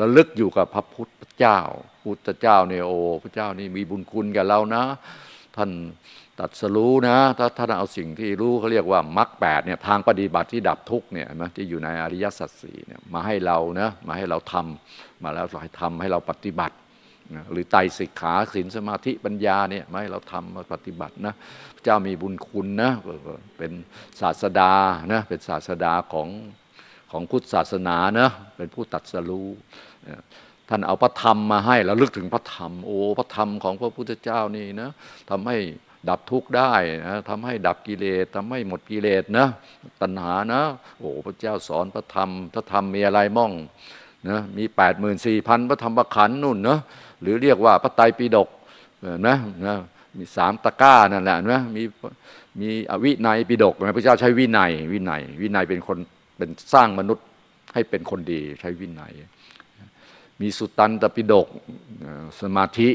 ระลึกอยู่กับพระพุทธเจ้าพุทธเจ้าเนี่ยพระเจ้านี่มีบุญคุณกับเรานะท่านตรัสรู้นะถ้าท่านเอาสิ่งที่รู้เขาเรียกว่ามรรคแปดเนี่ยทางปฏิบัติที่ดับทุกข์เนี่ยนะที่อยู่ในอริยสัจสี่เนี่ยมาให้เรานะมาให้เราทำมาแล้วเราให้ทำให้เราปฏิบัติหรือไตรสิกขาศีลสมาธิปัญญาเนี่ยไม่เราทำมาปฏิบัตินะพระเจ้ามีบุญคุณนะเป็นศาสดานะเป็นศาสดาของพุทธศาสนานะเป็นผู้ตรัสรู้ท่านเอาพระธรรมมาให้เราลึกถึงพระธรรมพระธรรมของพระพุทธเจ้านี่นะทำให้ดับทุกข์ได้นะทำให้ดับกิเลสทำให้หมดกิเลสนะตัณหานะพระเจ้าสอนพระธรรมมีอะไรมั่งนะมี 84,000 พระธรรมขันธ์นู่นนะหรือเรียกว่าพระไตรปิฎกนะมีสามตะกร้านั่นแหละนะมีวินัยปิฎกพระเจ้าใช้วินัยเป็นคนเป็นสร้างมนุษย์ให้เป็นคนดีใช้วินัยมีสุตตันตปิฎกสมาธิ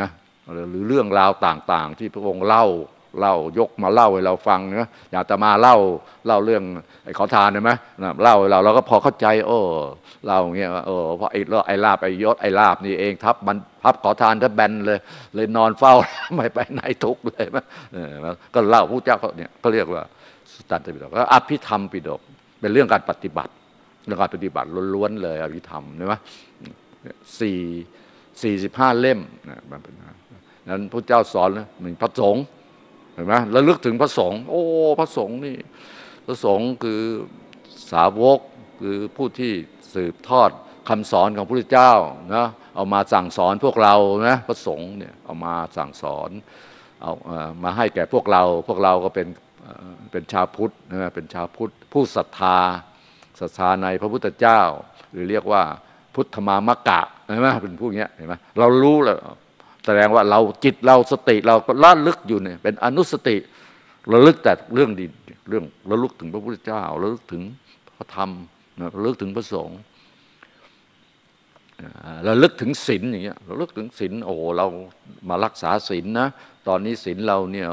นะหรือเรื่องราวต่างๆที่พระองค์ยกมาเล่าให้เราฟังนะอาตมาเล่าเรื่องไอ้ขอทานใช่ไหมเล่าให้เราก็พอเข้าใจเล่าอย่างเงี้ยเพราะไอ้ลาบไอ้ยศไอ้ลาบนี่เองทับขอทานทับแบนเลยนอนเฝ้าไม่ไปไหนทุกเลยมั้ยก็เล่าพระเจ้าเนี่ยก็เรียกว่าสุตตันตปิฎกอภิธรรมปิฎกเป็นเรื่องการปฏิบัติล้วนๆเลยอภิธรรมใช่ไหม45เล่มนั้นพระเจ้าสอนนะพระสงฆ์เห็นไหมแล้วลึกถึงพระสงฆ์พระสงฆ์นี่พระสงฆ์คือสาวกคือผู้ที่สืบทอดคำสอนของพระพุทธเจ้านะเอามาสั่งสอนพวกเรานะพระสงฆ์เนี่ยเอามาสั่งสอนเอามาให้แก่พวกเราก็เป็นชาวพุทธนะเป็นชาวพุทธผู้ศรัทธาในพระพุทธเจ้าหรือเรียกว่าพุทธมามกะเห็นไหมเป็นพวกเนี้ยเห็นไหมเรารู้แล้วแสดงว่าเราจิตเราสติเราก็ล้าลึกอยู่เนี่ยเป็นอนุสติระลึกแต่เรื่องดีเรื่องระลึกถึงพระพุทธเจ้าระลึกถึงพระธรรมระลึกถึงพระสงฆ์ระลึกถึงศีลอย่างเงี้ยระลึกถึงศีลเรามารักษาศีลนะตอนนี้ศีลเราเนี่ย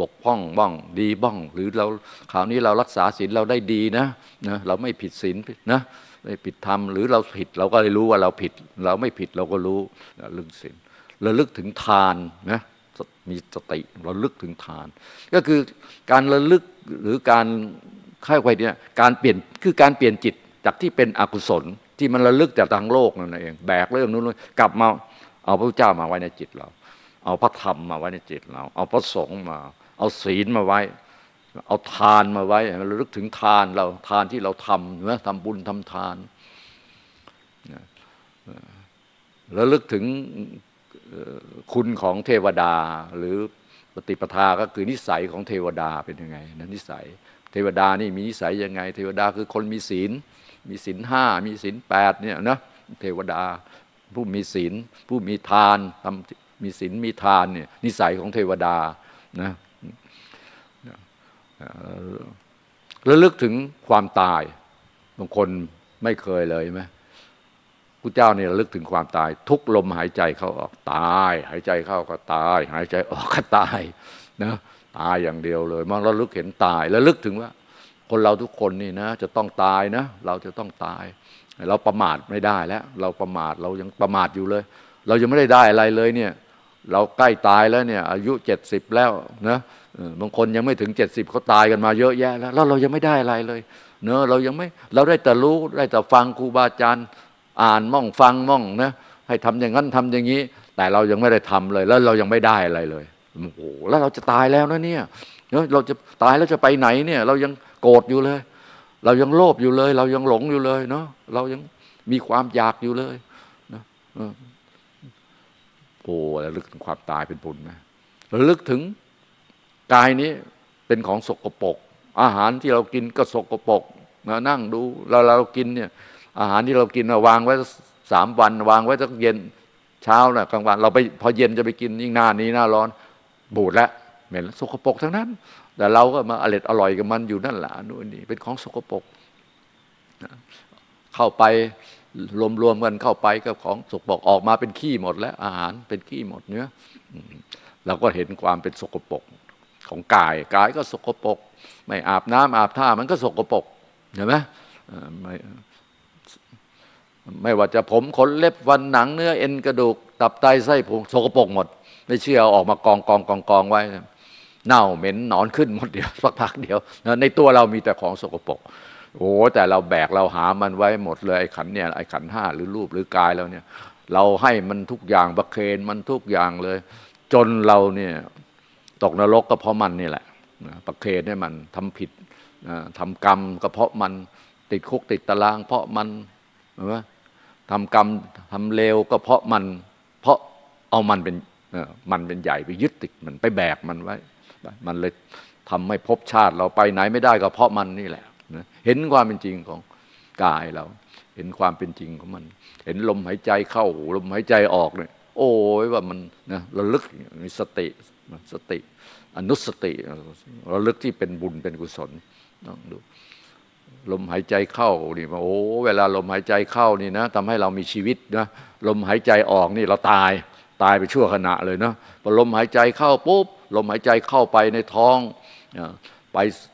บกพร่องบ้างดีบ้างหรือเราคราวนี้เรารักษาศีลเราได้ดีนะเราไม่ผิดศีลนะไม่ผิดธรรมหรือเราผิดเราก็เลยรู้ว่าเราผิดเราไม่ผิดเราก็รู้เรื่องศีลระลึกถึงทานนะมีสติระลึกถึงทานก็คือการระลึกหรือการค่ายไว้เนี่ยการเปลี่ยนคือการเปลี่ยนจิตจากที่เป็นอกุศลที่มันระลึกจากทางโลกนั่นเองแบกเรื่องนู้นกลับมาเอาพระเจ้ามาไว้ในจิตเราเอาพระธรรมมาไว้ในจิตเราเอาพระสงฆ์มาเอาศีลมาไว้เอาทานมาไว้ระลึกถึงทานเราทานที่เราทำนะทำบุญทำทานระลึกถึงคุณของเทวดาหรือปฏิปทาก็คือนิสัยของเทวดาเป็นยังไงนั้นนิสัยเทวดานี่มีนิสัยยังไงเทวดาคือคนมีศีลมีศีลห้ามีศีลแปดเนี่ยนะเทวดาผู้มีศีลผู้มีทานทำมีศีลมีทานเนี่ยนิสัยของเทวดานะระลึกถึงความตายบางคนไม่เคยเลยไหมพระเจ้าเนี่ยระลึกถึงความตายทุกลมหายใจเข้าออกตายหายใจเข้าก็ตายหายใจออกก็ตายนะตายอย่างเดียวเลยมาระลึกเห็นตายระลึกถึงว่าคนเราทุกคนนี่นะจะต้องตายนะเราจะต้องตายเราประมาทไม่ได้แล้วเราประมาทเรายังประมาทอยู่เลยเรายังไม่ได้อะไรเลยเนี่ยเราใกล้ตายแล้วเนี่ยอายุ70แล้วนะบางคนยังไม่ถึง70เขาตายกันมาเยอะแยะแล้วเรายังไม่ได้อะไรเลยเนอะเรายังไม่เราได้แต่รู้ได้แต่ฟังครูบาอาจารย์อ่านมั่งฟังมั่งนะให้ทำอย่างนั้นทำอย่างนี้แต่เรายังไม่ได้ทำเลยแล้วเรายังไม่ได้อะไรเลยโอ้โหแล้วเราจะตายแล้วนะเนี่ยเราจะตายแล้วจะไปไหนเนี่ยเรายังโกรธอยู่เลยเรายังโลภอยู่เลยเรายังหลงอยู่เลยเนาะเรายังมีความอยากอยู่เลยนะโอ้ระลึกถึงความตายเป็นบุญนะระลึกถึงกายนี้เป็นของสกปรกอาหารที่เรากินก็สกปรกมานั่งดูเรากินเนี่ยอาหารที่เรากินเราวางไว้3วันวางไว้ตั้งเย็นเช้านะกลางวันเราไปพอเย็นจะไปกินยิ่งหน้านี้หน้าร้อนบูดแล้วเหม็นสกปรกทั้งนั้นแต่เราก็มาอร่อยอร่อยกับมันอยู่นั่นแหละนู่นนี่เป็นของสกปรกเข้าไปรวมๆกันเข้าไปกับของสกปรกออกมาเป็นขี้หมดแล้วอาหารเป็นขี้หมดเนื้อเราก็เห็นความเป็นสกปรกของกายกายก็สกปรกไม่อาบน้ำอาบท่ามันก็สกปรกเห็นไหมไม่ว่าจะผมขนเล็บฟันหนังเนื้อเอ็นกระดูกตับไตไส้พุงสกปรกหมดไม่เชื่อออกมากองกองกองกองไว้เน่าเหม็นหนอนขึ้นหมดเดียวสักพักเดียวในตัวเรามีแต่ของสกปรกโอ้แต่เราแบกเราหามันไว้หมดเลยไอ้ขันเนี่ยไอ้ขันห้าหรือรูปหรือกายเราเนี่ยเราให้มันทุกอย่างประเคนมันทุกอย่างเลยจนเราเนี่ยตกนรกก็เพราะมันนี่แหละประเคนให้มันทำผิดทำกรรมก็เพราะมันติดคุกติดตารางเพราะมันทำกรรมทำเลวก็เพราะมันเพราะเอามันเป็นใหญ่ไปยึดติดมันไปแบกมันไว้มันเลยทำให้ภพชาติเราไปไหนไม่ได้ก็เพราะมันนี่แหละเห็นความเป็นจริงของกายเราเห็นความเป็นจริงของมันเห็นลมหายใจเข้าลมหายใจออกเนี่ยโอ้ยว่ามันนะระลึกมีสติอนุสติระลึกที่เป็นบุญเป็นกุศลต้องดูลมหายใจเข้านี่โอ้เวลาลมหายใจเข้านี่นะทำให้เรามีชีวิตนะลมหายใจออกนี่เราตายไปชั่วขณะเลยนะพอลมหายใจเข้าปุ๊บลมหายใจเข้าไปในท้อง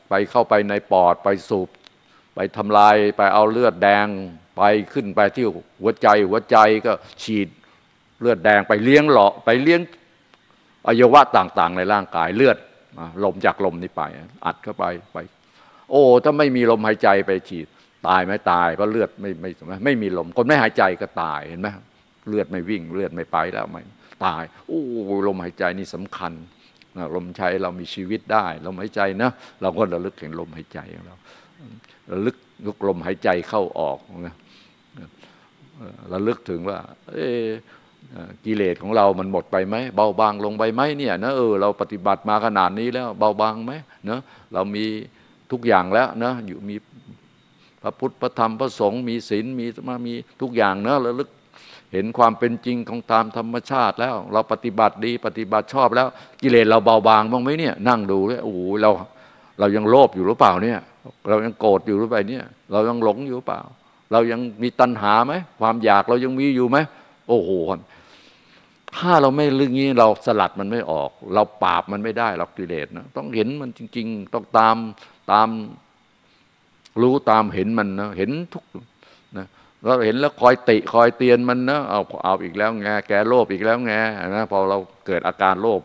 ไปเข้าไปในปอดไปสูบไปทำลายไปเอาเลือดแดงไปขึ้นไปที่หัวใจก็ฉีดเลือดแดงไปเลี้ยงหล่อไปเลี้ยงอวัยวะต่างๆในร่างกายเลือดลมจากลมนี่ไปอัดเข้าไปโอ้ถ้าไม่มีลมหายใจไปฉีดตายไหมตายเพราะเลือดไม่มีลมคนไม่หายใจก็ตายเห็นไหมเลือดไม่วิ่งเลือดไม่ไปแล้วไม่ตายโอ้ลมหายใจนี่สำคัญลมหายใจเรามีชีวิตได้ลมหายใจนะเราก็ระลึกถึงลมหายใจของเราระลึกลมหายใจเข้าออกนะระลึกถึงว่ากิเลสของเรามันหมดไปไหมเบาบางลงไปไหมเนี่ยนะเราปฏิบัติมาขนาดนี้แล้วเบาบางไหมนะเรามีทุกอย่างแล้วนะอยู่มีพระพุทธพระธรรมพระสงฆ์มีศีลมีทุกอย่างนะระลึกเห็นความเป็นจริงของตามธรรมชาติแล้วเราปฏิบัติดีปฏิบัติชอบแล้วกิเลสเราเบาบางบ้างไหมเนี่ยนั่งดูแล้วโอ้โหเรายังโลภอยู่หรือเปล่าเนี่ยเรายังโกรธอยู่หรือเปล่าเนี่ยเรายังหลงอยู่หรือเปล่าเรายังมีตัณหาไหมความอยากเรายังมีอยู่ไหมโอ้โห ถ้าเราไม่ลึกงี้เราสลัดมันไม่ออกเราปราบมันไม่ได้หรอกกิเลสนะต้องเห็นมันจริงๆต้องตามรู้ตามเห็นมันนะเห็นทุกนะเราเห็นแล้วคอยติคอยเตือนมันนะเอาอีกแล้วไงแกโลภอีกแล้วไงนะพอเราเกิดอาการโลภ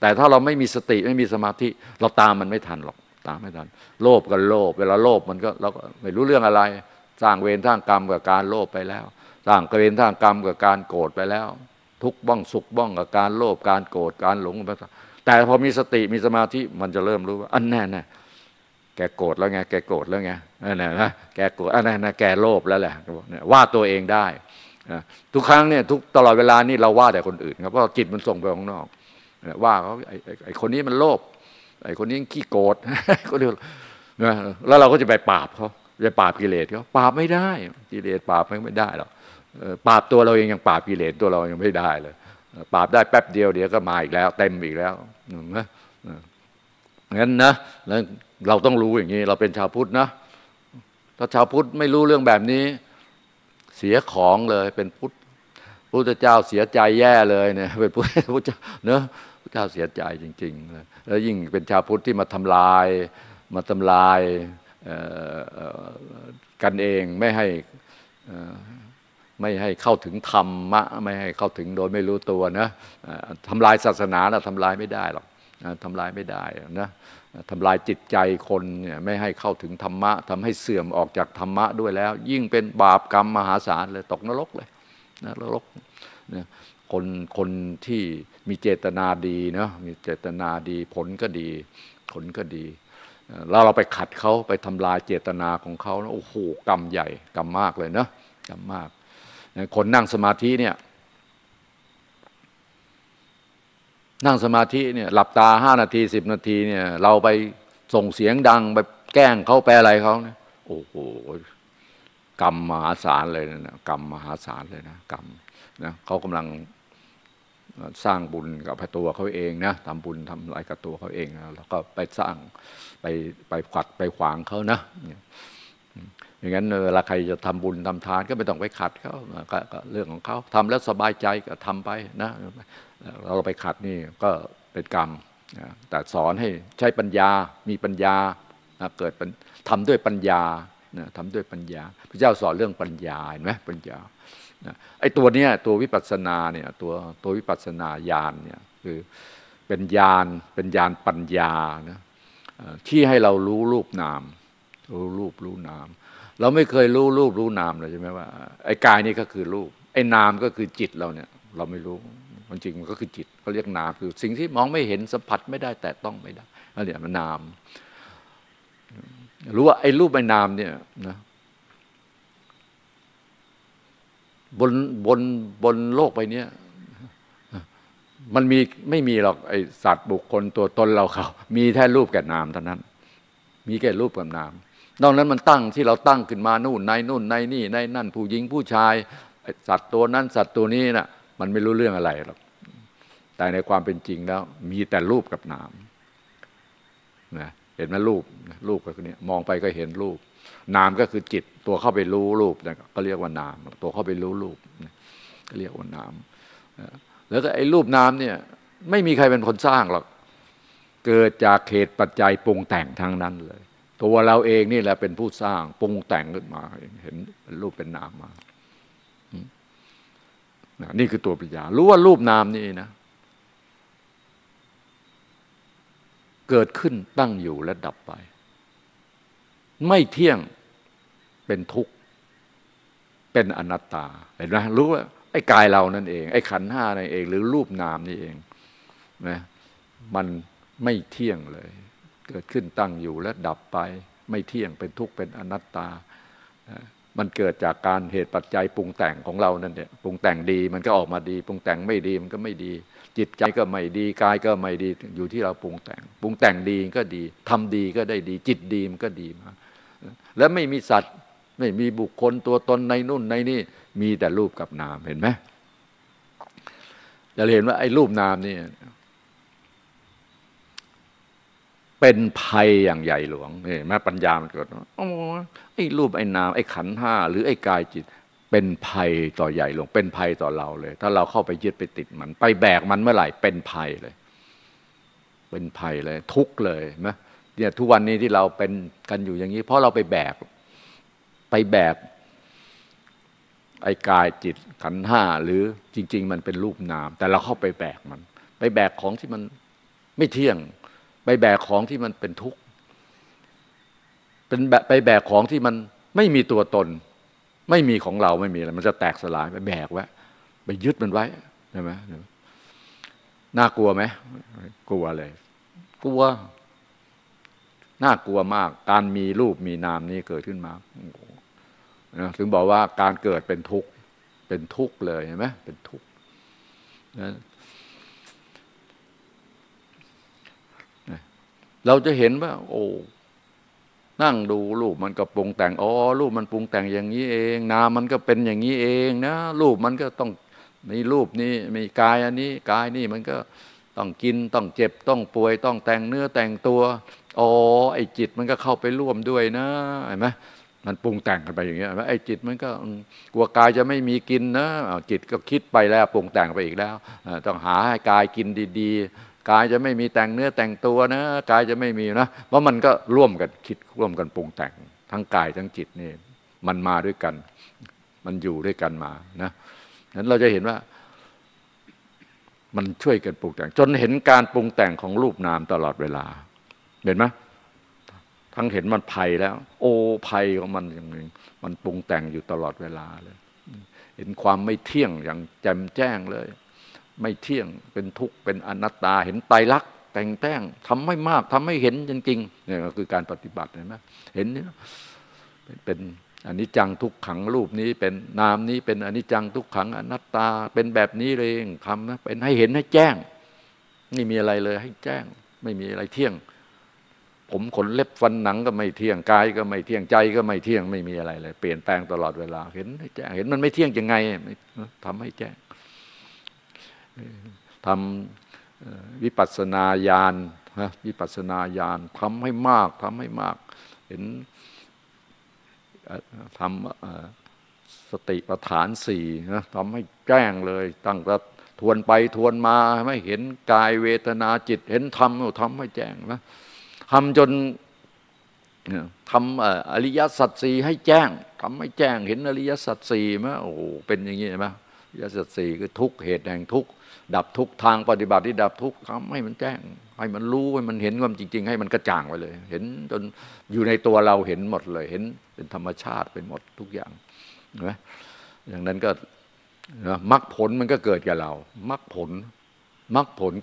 แต่ถ้าเราไม่มีสติไม่มีสมาธิเราตามมันไม่ทันหรอกตามไม่ทันโลภกันโลภเวลาโลภมันก็เราก็ไม่รู้เรื่องอะไรสร้างเวรสร้างกรรมกับการโลภไปแล้วสร้างเวรสร้างกรรมกับการโกรธไปแล้วทุกบ้องสุขบ้องกับการโลภการโกรธการหลงแต่พอมีสติมีสมาธิมันจะเริ่มรู้ว่าอันแน่นะแกโกรธแล้วไงแกโกรธแล้วไงอันแน่นะแกโกรธอันแน่นะแกโลภแล้วแหละว่าตัวเองได้ทุกครั้งเนี่ยทุกตลอดเวลานี่เราว่าแต่คนอื่นครับเพราะจิตมันส่งไปข้างนอกว่าเขาไอ้คนนี้มันโลภไอ้คนนี้ขี้โกรธคนเดียวนะแล้วเราก็จะไปปราบเขาจะปราบกิเลสเขาปราบไม่ได้กิเลสปราบไม่ได้หรอกปราบตัวเราเองยังปราบกิเลสตัวเรายังไม่ได้เลยปราบได้แป๊บเดียวเดี๋ยวก็มาอีกแล้วเต็มอีกแล้วนะงั้นนะเราต้องรู้อย่างนี้เราเป็นชาวพุทธนะถ้าชาวพุทธไม่รู้เรื่องแบบนี้เสียของเลยเป็นพุทธพุทธเจ้าเสียใจแย่เลยเนี่ยเป็นพุทธเจ้าเนอะพระเจ้าเสียใจจริงๆเลยแล้วยิ่งเป็นชาวพุทธที่มาทำลายกันเองไม่ให้เข้าถึงธรรมะไม่ให้เข้าถึงโดยไม่รู้ตัวนะทำลายศาสนานะทำลายไม่ได้หรอกทำลายไม่ได้นะทำลายจิตใจคนเนี่ยไม่ให้เข้าถึงธรรมะทำให้เสื่อมออกจากธรรมะด้วยแล้วยิ่งเป็นบาปกรรมมหาศาลเลยตกนรกเลยนรกนะคนที่มีเจตนาดีนะมีเจตนาดีผลก็ดีแล้วเราไปขัดเขาไปทำลายเจตนาของเขานะโอ้โหกรรมใหญ่กรรมมากเลยนะกรรมมากคนนั่งสมาธิเนี่ยหลับตา5 นาที10 นาทีเนี่ยเราไปส่งเสียงดังไปแกล้งเขาไปอะไรเขาเนี่ยโอ้โหกรรมมหาศาลเลยนะกรรมมหาศาลเลยนะกรรมนะเขากำลังสร้างบุญกับตัวเขาเองนะทำบุญทำอะไรกับตัวเขาเองนะแล้วก็ไปสร้างไปขัดไปขวางเขานะอย่างนั้นเวลาใครจะทำบุญทำทานก็ไม่ต้องไปขัดเขาก็เรื่องของเขาทำแล้วสบายใจก็ทำไปนะเราไปขัดนี่ก็เป็นกรรมแต่สอนให้ใช้ปัญญามีปัญญาเกิดทำด้วยปัญญาทำด้วยปัญญาพระเจ้าสอนเรื่องปัญญาเห็นไหมปัญญาไอ้ตัวเนี้ยตัววิปัสสนาเนี่ยตัววิปัสสนาญาณเนี่ยคือเป็นญาณปัญญานะที่ให้เรารู้รูปนามรู้รูปรู้นามเราไม่เคยรู้รูปรู้นามเลยใช่ไหมว่าไอ้กายนี่ก็คือรูปไอ้นามก็คือจิตเราเนี่ยเราไม่รู้มันจริงมันก็คือจิตเขาเรียกนามคือสิ่งที่มองไม่เห็นสัมผัสไม่ได้แต่ต้องไม่ได้นั่นแหละมันนามรู้ว่าไอ้รูปไอ้นามเนี่ยนะบนโลกไปเนี้ยมันมีไม่มีหรอกไอสัตว์บุคคลตัวตนเราเขามีแค่รูปกับนามเท่านั้นมีแค่รูปกับนามนอกนั้นมันตั้งที่เราตั้งขึ้นมานู่นในนี่ในนั่นผู้หญิงผู้ชายสัตว์ตัวนั้นสัตว์ตัวนี้น่ะมันไม่รู้เรื่องอะไรหรอกแต่ในความเป็นจริงแล้วมีแต่รูปกับนามนะเห็นไหมรูปแบบนี้มองไปก็เห็นรูปนามก็คือจิตตัวเข้าไปรู้รูปนะก็เรียกว่านามตัวเข้าไปรู้รูปนะก็เรียกว่านามแล้วก็ไอ้รูปนามเนี่ยไม่มีใครเป็นคนสร้างหรอกเกิดจากเหตุปัจจัยปรุงแต่งทางนั้นเลยตัวเราเองนี่แหละเป็นผู้สร้างปรุงแต่งขึ้นมาเห็นรูปเป็นนามมานี่คือตัวปัญญารู้ว่ารูปนามนี่นะเกิดขึ้นตั้งอยู่และดับไปไม่เที่ยงเป็นทุกข์เป็นอนัตตาเห็นไหมรู้ว่าไอ้กายเรานั่นเองไอ้ขันธ์ห้านั่นเองหรือรูปนามนี่เองนะมันไม่เที่ยงเลยเกิดขึ้นตั้งอยู่และดับไปไม่เที่ยงเป็นทุกข์เป็นอนัตตามันเกิดจากการเหตุปัจจัยปรุงแต่งของเรานั่นเนี่ยปรุงแต่งดีมันก็ออกมาดีปรุงแต่งไม่ดีมันก็ไม่ดีจิตใจก็ไม่ดีกายก็ไม่ดีอยู่ที่เราปรุงแต่งดีก็ดีทำดีก็ได้ดีจิตดีมันก็ดีมาแล้วไม่มีสัตว์ไม่มีบุคคลตัวตนในนู่นในนี่มีแต่รูปกับนามเห็นไหมจะเห็นว่าไอ้รูปนามนี่เป็นภัยอย่างใหญ่หลวงนี่แม้ปัญญามันเกิดไอ้รูปไอ้นามไอ้ขันธ์ห้าหรือไอ้กายจิต เป็นภัยต่อใหญ่หลวงเป็นภัยต่อเราเลยถ้าเราเข้าไปยึดไปติดมันไปแบกมันเมื่อไหร่เป็นภัยเลยเป็นภัยเลยทุกข์เลยไหมเนี่ยทุกวันนี้ที่เราเป็นกันอยู่อย่างนี้เพราะเราไปแบกไอ้กายจิตขันธ์ห้าหรือจริงๆมันเป็นรูปนามแต่เราเข้าไปแบกมันไปแบกของที่มันไม่เที่ยงไปแบกของที่มันเป็นทุกข์เป็นไปแบกของที่มันไม่มีตัวตนไม่มีของเราไม่มีอะไรมันจะแตกสลายไปแบกไว้ไปยึดมันไว้ใช่ไหมน่ากลัวไหมกลัวเลยกลัวน่ากลัวมากการมีรูปมีนามนี้เกิดขึ้นมานะถึงบอกว่าการเกิดเป็นทุกข์เป็นทุกข์เลยใช่ไหมเป็นทุกข์นะเราจะเห็นว่าโอ้นั่งดูรูปมันก็ปรุงแต่งอ๋อรูปมันปรุงแต่งอย่างนี้เองนามมันก็เป็นอย่างนี้เองนะรูปมันก็ต้องมีรูปนี้มีกายอันนี้กายนี่มันก็ต้องกินต้องเจ็บต้องป่วยต้องแต่งเนื้อแต่งตัวอ๋อไอ้จิตมันก็เข้าไปร่วมด้วยนะเห็นไหมมันปรุงแต่งกันไปอย่างเงี้ยไอ้จิตมันก็กลัวกายจะไม่มีกินนะจิตก็คิดไปแล้วปรุงแต่งไปอีกแล้วต้องหาให้กายกินดีๆกายจะไม่มีแต่งเนื้อแต่งตัวนะกายจะไม่มีนะเพราะมันก็ร่วมกันคิดร่วมกันปรุงแต่งทั้งกายทั้งจิตนี่มันมาด้วยกันมันอยู่ด้วยกันมานะนั้นเราจะเห็นว่ามันช่วยกันปรุงแต่งจนเห็นการปรุงแต่งของรูปนามตลอดเวลาเห็นไหมทั้งเห็นมันภัยแล้วโอ้ภัยของมันอย่างหนึ่งมันปรุงแต่งอยู่ตลอดเวลาเลยเห็นความไม่เที่ยงอย่างแจ่มแจ้งเลยไม่เที่ยงเป็นทุกข์เป็นอนัตตาเห็นไตรลักษณ์แต่งแต้งทำไม่มากทำไม่เห็นจริงๆเนี่ยก็คือการปฏิบัติเห็นไหมเห็นเป็นอนิจจังทุกขังรูปนี้เป็นนามนี้เป็นอนิจจังทุกขังอนัตตาเป็นแบบนี้เลยทำนะเป็นให้เห็นให้แจ้งนี่มีอะไรเลยให้แจ้งไม่มีอะไรเที่ยงผมขนเล็บฟันหนังก็ไม่เที่ยงกายก็ไม่เที่ยงใจก็ไม่เที่ยงไม่มีอะไรเลยเปลี่ยนแปลงตลอดเวลาเห็นแจ้งเห็นมันไม่เที่ยงยังไงทำให้แจ้งทำวิปัสสนาญาณวิปัสสนาญาณทำให้มากทำให้มากเห็นทำสติปัฏฐานสี่นะทำให้แจ้งเลยตั้งแต่ทวนไปทวนมาไม่เห็นกายเวทนาจิตเห็นธรรมทำให้แจ้งนะทำจนทำอริยสัจสี่ให้แจ้งทำให้แจ้งเห็นอริยสัจสี่ไหมโอ้โหเป็นอย่างนี้ไหมอริยสัจสี่คือทุกเหตุแห่งทุกดับทุกทางปฏิบัติที่ดับทุกทำให้มันแจ้งให้มันรู้ให้มันเห็นความจริงๆให้มันกระจ่างไปเลยเห็นจนอยู่ในตัวเราเห็นหมดเลยเห็นเป็นธรรมชาติเป็นหมดทุกอย่างนะอย่างนั้นก็มรรคผลมันก็เกิดกับเรามรรคผล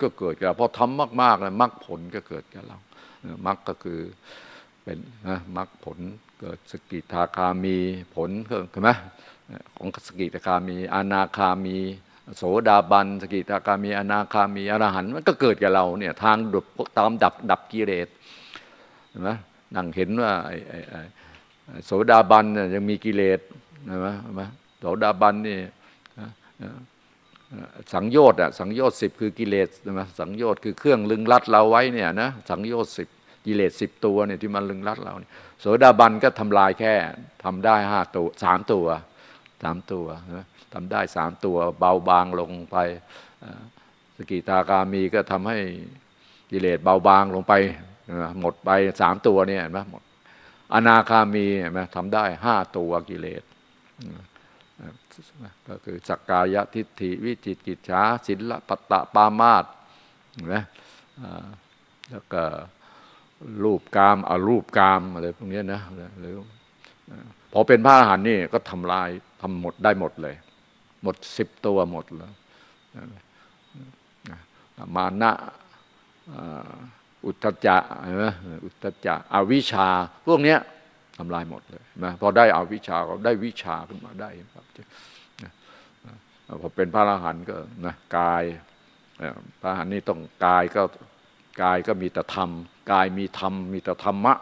ก็เกิดกับเราพอทำมากๆแล้วมรรคผลก็เกิดกับเรามรรคก็คือเป็นมรรคผลเกิดสกิทาคามีผลใช่ไหมของสกิทาคามีอนาคามีโสดาบันสกิทาคามีอนาคามีอรหันต์มันก็เกิดกับเราเนี่ยทางดับตามดับกิเลสใช่ไหมนั่งเห็นว่าโสดาบันยังมีกิเลสใช่ไหมโสดาบันนี่สังโยชน์อ่ะสังโยชน์10คือกิเลสใช่ไหมสังโยชน์คือเครื่องลึงรัดเราไว้เนี่ยนะสังโยชน์10กิเลส10ตัวเนี่ยที่มันลึงรัดเราเนี่ยโสดาบันก็ทำลายแค่ทำได้5ตัว3ตัว3ตัวนะทำได้3ตัวเบาบางลงไปสกิทาคามีก็ทำให้กิเลสเบาบางลงไปหมดไป3ตัวเนี่ยเห็นไหมหมดอนาคามีเห็นไหมทำได้5ตัวกิเลสก็คือสักกายทิฏฐิวิจิกิจฉาศิลปตะปามาสเห็นไหมแล้วก็รูปกามอรูปกามอะไรพวกนี้นะหรือพอเป็นพระอรหันต์นี่ก็ทำลายทำหมดได้หมดเลยหมด10ตัวหมดแล้วมานะอุทธัจจะเห็นไหมอุทธัจจะอวิชชาพวกนี้ทำลายหมดเลยนะพอได้เอาวิชาเขาได้วิชาขึ้นมาได้ครับพอเป็นพระอรหันต์ก็นะกายพระอรหันต์นี่ต้องกายก็มีแต่ธรรมกายมีธรรมมีแต่ธรรมะ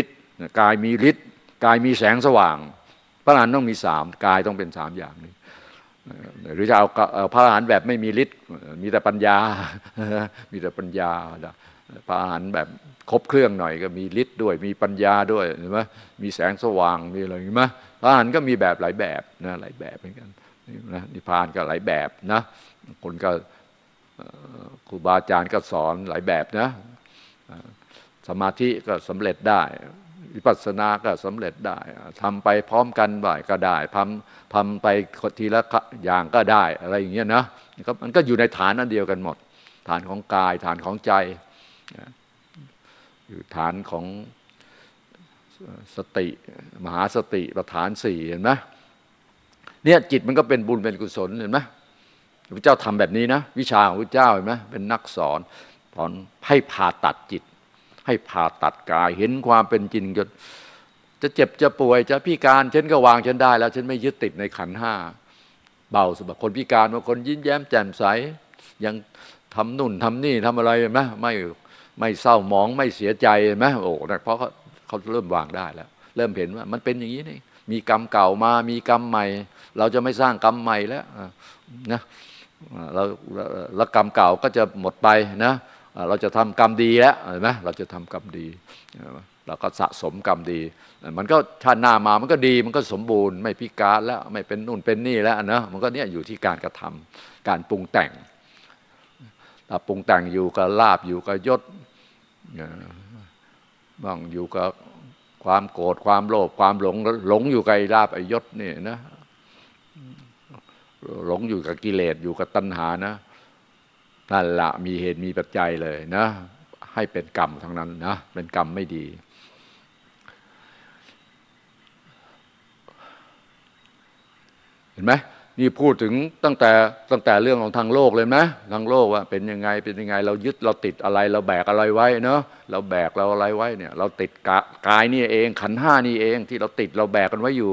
ฤทธิ์กายมีฤทธิ์กายมีแสงสว่างพระอรหันต์ต้องมี3กายต้องเป็น3อย่างนี้หรือจะเอาพระอรหันต์แบบไม่มีฤทธิ์มีแต่ปัญญา พระอรหันต์แบบครบเครื่องหน่อยก็มีฤทธิ์ด้วยมีปัญญาด้วยเห็นไหมมีแสงสว่างมีอะไรเห็นไหมพระอรหันต์ก็มีแบบหลายแบบนะหลายแบบเหมือนกันนะนิพพานก็หลายแบบนะคนก็ครูบาอาจารย์ก็สอนหลายแบบนะสมาธิก็สำเร็จได้วิปัสสนาก็สำเร็จได้ทำไปพร้อมกันบ่ายก็ได้ทำไปทีละอย่างก็ได้อะไรอย่างเงี้ยนะมันก็อยู่ในฐานนั่นเดียวกันหมดฐานของกายฐานของใจอยู่ฐานของสติมหาสติประฐานสี่เห็นไหมเนี่ยจิตมันก็เป็นบุญเป็นกุศลเห็นไหมพระพุทธเจ้าทำแบบนี้นะวิชาของพระพุทธเจ้าเห็นไหมเป็นนักสอนตอนให้ผ่าตัดจิตให้ผ่าตัดกายเห็นความเป็นจริงจนจะเจ็บจะป่วยจะพิการฉันก็วางฉันได้แล้วฉันไม่ยึดติดในขันธ์ห้าเบาสำหรับคนพิการบางคนยิ้มแย้มแจ่มใสยังทำนู่นทำนี่ทำอะไรเห็นไหมไม่เศร้าหมองไม่เสียใจเห็นไหมโอ้เพราะเขาเริ่มวางได้แล้วเริ่มเห็นว่ามันเป็นอย่างนี้นี่มีกรรมเก่ามามีกรรมใหม่เราจะไม่สร้างกรรมใหม่แล้วนะแล้วกรรมเก่าก็จะหมดไปนะเราจะทำกรรมดีแล้วเห็นไหมเราจะทำกรรมดีเราก็สะสมกรรมดีมันก็ชาติหน้ามามันก็ดีมันก็สมบูรณ์ไม่พิการแล้วไม่เป็นนู่นเป็นนี่แล้วนะมันก็เนี่ยอยู่ที่การกระทำการปรุงแต่งปรุงแต่งอยู่กับลาภอยู่กับยศบ้างอยู่กับความโกรธความโลภความหลงอยู่กับลาภยศนี่นะหลงอยู่กับกิเลสอยู่กับตัณหานะนั่นละมีเหตุมีปัจจัยเลยนะให้เป็นกรรมทั้งนั้นนะเป็นกรรมไม่ดีเห็นไหมนี่พูดถึงตั้งแต่เรื่องของทางโลกเลยนะทางโลกว่าเป็นยังไงเป็นยังไงเรายึดเราติดอะไรเราแบกอะไรไว้เนาะเราแบกเราอะไรไว้เนี่ยเราติดกายนี่เองขันธ์ห้านี่เองที่เราติดเราแบกกันไว้อยู่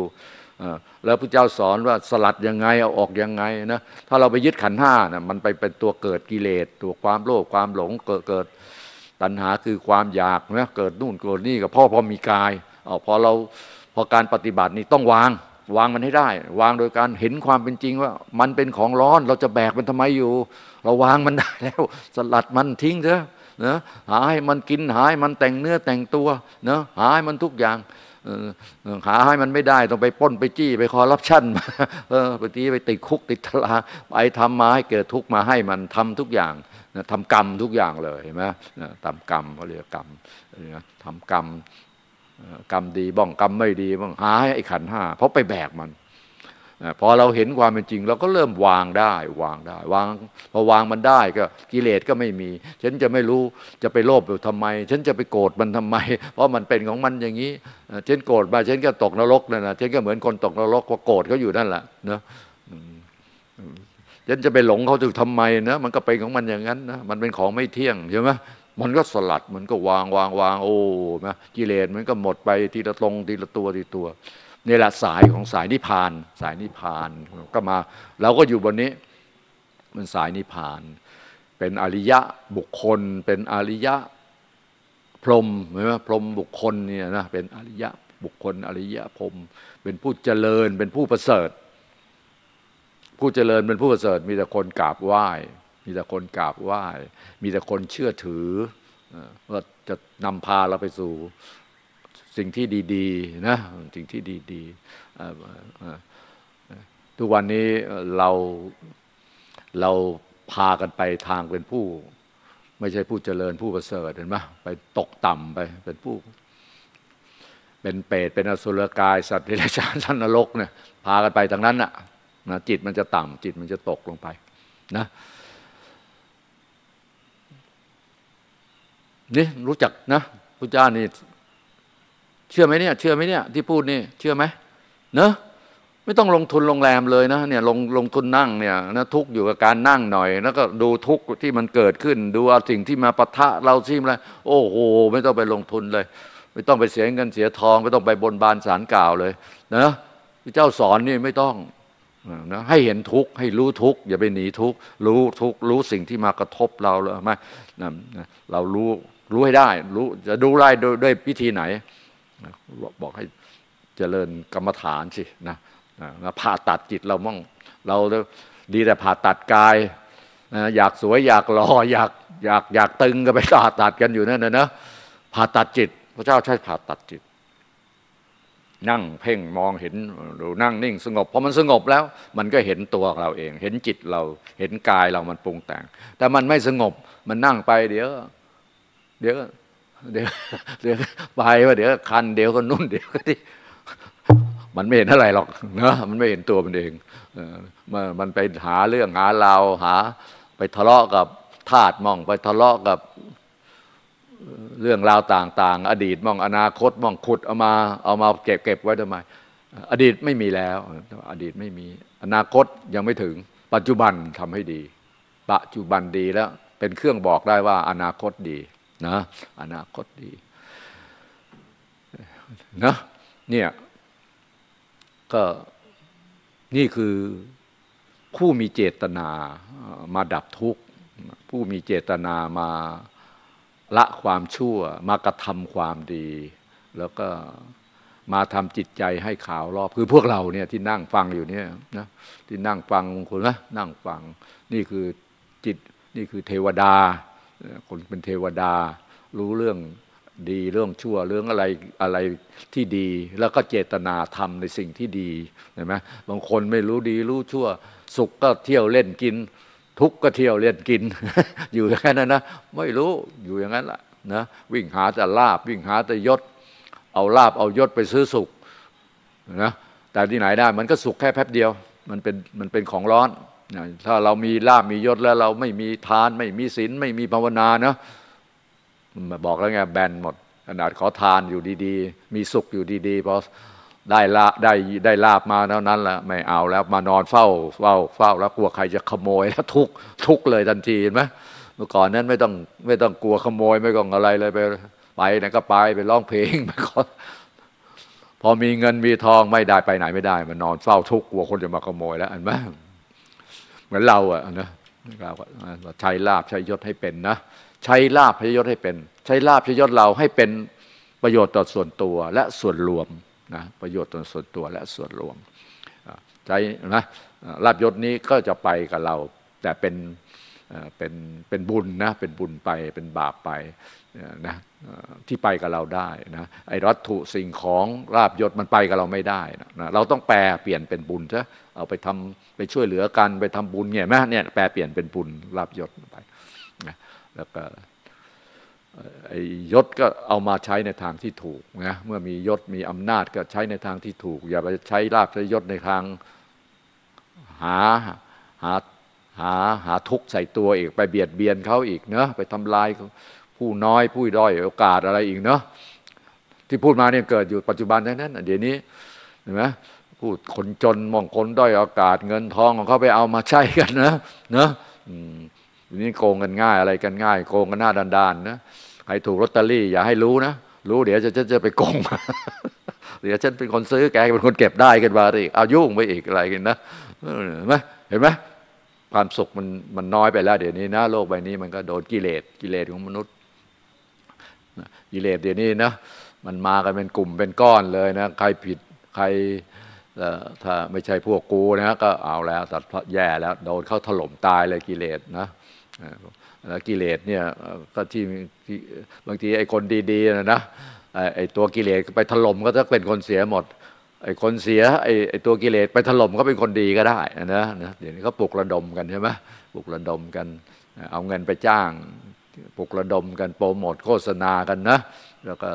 แล้วพระเจ้าสอนว่าสลัดยังไงเอาออกยังไงนะถ้าเราไปยึดขันธ์ห้านะมันไปเป็นตัวเกิดกิเลสตัวความโลภความหลงเกิดตัณหาคือความอยากนะเกิดนู่นเกิดนี่กับพ่อพอมีกายพอการปฏิบัตินี่ต้องวางมันให้ได้วางโดยการเห็นความเป็นจริงว่ามันเป็นของร้อนเราจะแบกมันทำไมอยู่เราวางมันได้แล้วสลัดมันทิ้งเถอะนะหาให้มันกินหาให้มันแต่งเนื้อแต่งตัวนะหาให้มันทุกอย่างหาให้มันไม่ได้ต้องไปปล้นไปจี้ไปคอร์รัปชันบางทีไปติดคุกติดตารางไปทำมาให้เกิดทุกข์มาให้มันทำทุกอย่างทำกรรมทุกอย่างเลยเห็นไหมทำกรรมเขาเรียกกรรมทำกรรมดีบ้างกรรมไม่ดีบ้างหาให้ไอ้ขันห้าเพราะไปแบกมันพอเราเห็นความเป็นจริงเราก็เริ่มวางได้พอวางมันได้ก็กิเลสก็ไม่มีฉันจะไม่รู้จะไปโลภอยู่ทำไมฉันจะไปโกรธมันทำไมเพราะมันเป็นของมันอย่างนี้ฉันโกรธมาฉันก็ตกนรกนั่นนะฉันก็เหมือนคนตกนรกว่าโกรธเขาอยู่นั่นแหละนะฉันจะไปหลงเขาอยู่ทำไมนะมันก็เป็นของมันอย่างนั้นนะมันเป็นของไม่เที่ยงใช่ไหมมันก็สลัดมันก็วางโอ้นะกิเลสมันก็หมดไปทีละตรงทีละตัวนี่แหละสายของสายนิพพานสายนิพพานก็มาเราก็อยู่บนนี้มันสายนิพพานเป็นอริยะบุคคลเป็นอริยะพรหมเห็นไหมพรหมบุคคลเนี่ยนะเป็นอริยะบุคคลอริยะพรหมเป็นผู้เจริญเป็นผู้ประเสริฐผู้เจริญเป็นผู้ประเสริฐมีแต่คนกราบไหว้มีแต่คนกราบไหว้มีแต่คนเชื่อถือว่าจะนำพาเราไปสู่สิ่งที่ดีๆนะสิ่งที่ดีๆทุกวันนี้เราพากันไปทางเป็นผู้ไม่ใช่ผู้เจริญผู้ประเสริฐเห็นไหมไปตกต่ำไปเป็นผู้เป็นเปรตเป็นอสุรกายสัตว์เดรัจฉานสัตว์นรกเนี่ยพากันไปทางนั้นน่ะนะจิตมันจะต่ำจิตมันจะตกลงไปนะนี่รู้จักนะพระเจ้านี่เชื่อไหมเนี่ยเชื่อไหมเนี่ยที่พูดนี่เชื่อไหมเนอะไม่ต้องลงทุนโรงแรมเลยนะเนี่ยลงทุนนั่งเนี่ยนะทุกอยู่กับการนั่งหน่อยแล้วก็ดูทุกที่มันเกิดขึ้นดูเอาสิ่งที่มาปะทะเราซิมอะไรโอ้โหไม่ต้องไปลงทุนเลยไม่ต้องไปเสียเงินเสียทองไม่ต้องไปบนบานศาลกล่าวเลยนะพระเจ้าสอนนี่ไม่ต้องนะให้เห็นทุกข์ให้รู้ทุกข์อย่าไปหนีทุกข์รู้ทุกข์รู้สิ่งที่มากระทบเราแล้วไหมเรารู้ให้ได้รู้จะดูได้ด้วยวิธีไหนบอกให้เจริญกรรมฐานสินะผ่าตัดจิตเรามั่งเราดีแต่ผ่าตัดกายอยากสวยอยากหล่ออยาก อยากตึงก็ไปผ่าตัดกันอยู่นั่นนะผ่าตัดจิตพระเจ้าใช้ผ่าตัดจิตนั่งเพ่งมองเห็นหรือนั่งนิ่งสงบพอมันสงบแล้วมันก็เห็นตัวเราเองเห็นจิตเราเห็นกายเรามันปรุงแต่งแต่มันไม่สงบมันนั่งไปเดี๋ยวไปว่าเดี๋ยวคันเดี๋ยวก็นุ่นเดี๋ยวก็ที่มันไม่เห็นอะไรหรอกนะมันไม่เห็นตัวมันเองมันไปหาเรื่องหาเราหาไปทะเลาะกับธาตุมองไปทะเลาะกับเรื่องราวต่างๆอดีตมองอนาคตมองขุดเอามาเก็บไว้ทำไมอดีตไม่มีแล้วอดีตไม่มีอนาคตยังไม่ถึงปัจจุบันทำให้ดีปัจจุบันดีแล้วเป็นเครื่องบอกได้ว่าอนาคตดีนะอนาคตดีนะเนี่ยก็นี่คือผู้มีเจตนามาดับทุกข์ผู้มีเจตนามาละความชั่วมากระทำความดีแล้วก็มาทำจิตใจให้ขาวรอบคือพวกเราเนี่ยที่นั่งฟังอยู่เนี่ยนะที่นั่งฟังคนนะนั่งฟังนี่คือจิตนี่คือเทวดาคนเป็นเทวดารู้เรื่องดีเรื่องชั่วเรื่องอะไรที่ดีแล้วก็เจตนาทำในสิ่งที่ดีเห็นไหมบางคนไม่รู้ดีรู้ชั่วสุขก็เที่ยวเล่นกินทุกข์ก็เที่ยวเล่นกินอยู่อย่างนั้นนะไม่รู้อยู่อย่างนั้นแหละนะวิ่งหาแต่ลาบวิ่งหาแต่ยศเอาลาบเอายศไปซื้อสุขนะแต่ที่ไหนได้มันก็สุขแค่แป๊บเดียวมันเป็นของร้อนถ้าเรามีลาบมียศแล้วเราไม่มีทานไม่มีศีลไม่มีภาวนานะบอกแล้วไงแบนหมดขนาดขอทานอยู่ดีๆมีสุขอยู่ดีๆพอได้ลาบมาเท่านั้นแหละไม่เอาแล้วมานอนเฝ้าแล้วกลัวใครจะขโมยแล้วทุกข์เลยทันทีเห็นไหมเมื่อก่อนนั้นไม่ต้องกลัวขโมยไม่ต้องอะไรเลยไปไหนก็ไปร้องเพลงไปขอพอมีเงินมีทองไม่ได้ไปไหนไม่ได้มานอนเฝ้าทุกข์กลัวคนจะมาขโมยแล้วเห็นไหมเหมือนเราอะนะใช้ลาบใช้ยศให้เป็นนะใช้ลาบใช้ยศให้เป็นใช้ลาบใช้ยศเราให้เป็นประโยชน์ต่อส่วนตัวและส่วนรวมนะประโยชน์ต่อส่วนตัวและส่วนรวมใช้นะลาบยศนี้ก็จะไปกับเราแต่เป็นบุญนะเป็นบุญไปเป็นบาปไปนะที่ไปกับเราได้นะไอ้วัตถุสิ่งของลาบยศมันไปกับเราไม่ได้นะเราต้องแปลเปลี่ยนเป็นบุญซะเอาไปทำไปช่วยเหลือกันไปทำบุญเนี่ยไหมเนี่ยแปลเปลี่ยนเป็นบุญลาบยศไปนะแล้วก็ไอ้ยศก็เอามาใช้ในทางที่ถูกนะเมื่อมียศมีอำนาจก็ใช้ในทางที่ถูกอย่าไปใช้ลาภใช้ยศในทางหาทุกข์ใส่ตัวอีกไปเบียดเบียนเขาอีกเนาะไปทำลายผู้น้อยผู้ด้อยโอกาสอะไรอีกเนาะที่พูดมาเนี่ยเกิดอยู่ปัจจุบันนั้นเดี๋ยวนี้เห็นไหมพูดคนจนมองคนด้อยโอกาสเงินทองของเขาไปเอามาใช้กันนะนี่โกงกันง่ายอะไรกันง่ายโกงกันหน้าด้านๆนะใครถูกลอตเตอรี่อย่าให้รู้นะรู้เดี๋ยวจะไปโกงมาเดี๋ยวฉันเป็นคนซื้อแกเป็นคนเก็บได้กันมาอีกเอายุ่งไปอีกอะไรกันนะเห็นไหมความสุขมันน้อยไปแล้วเดี๋ยวนี้นะโลกใบนี้มันก็โดนกิเลสของมนุษย์กิเลสเดี๋ยวนี้นะมันมากันเป็นกลุ่มเป็นก้อนเลยนะใครผิดใครถ้าไม่ใช่พวกกูนะก็เอาแล้วตัดแย่แล้วโดนเขาถล่มตายเลยกิเลสนะแล้วกิเลสเนี่ยก็ที่บางทีไอ้คนดีๆนะไอ้ตัวกิเลสไปถล่มก็จะเป็นคนเสียหมดไอ้คนเสียไอ้ตัวกิเลสไปถล่มก็เป็นคนดีก็ได้นะเดี๋ยวนี้เขาปลุกระดมกันใช่ไหมปลุกระดมกันเอาเงินไปจ้างปลุกระดมกันโปรโมทโฆษณากันนะแล้วก็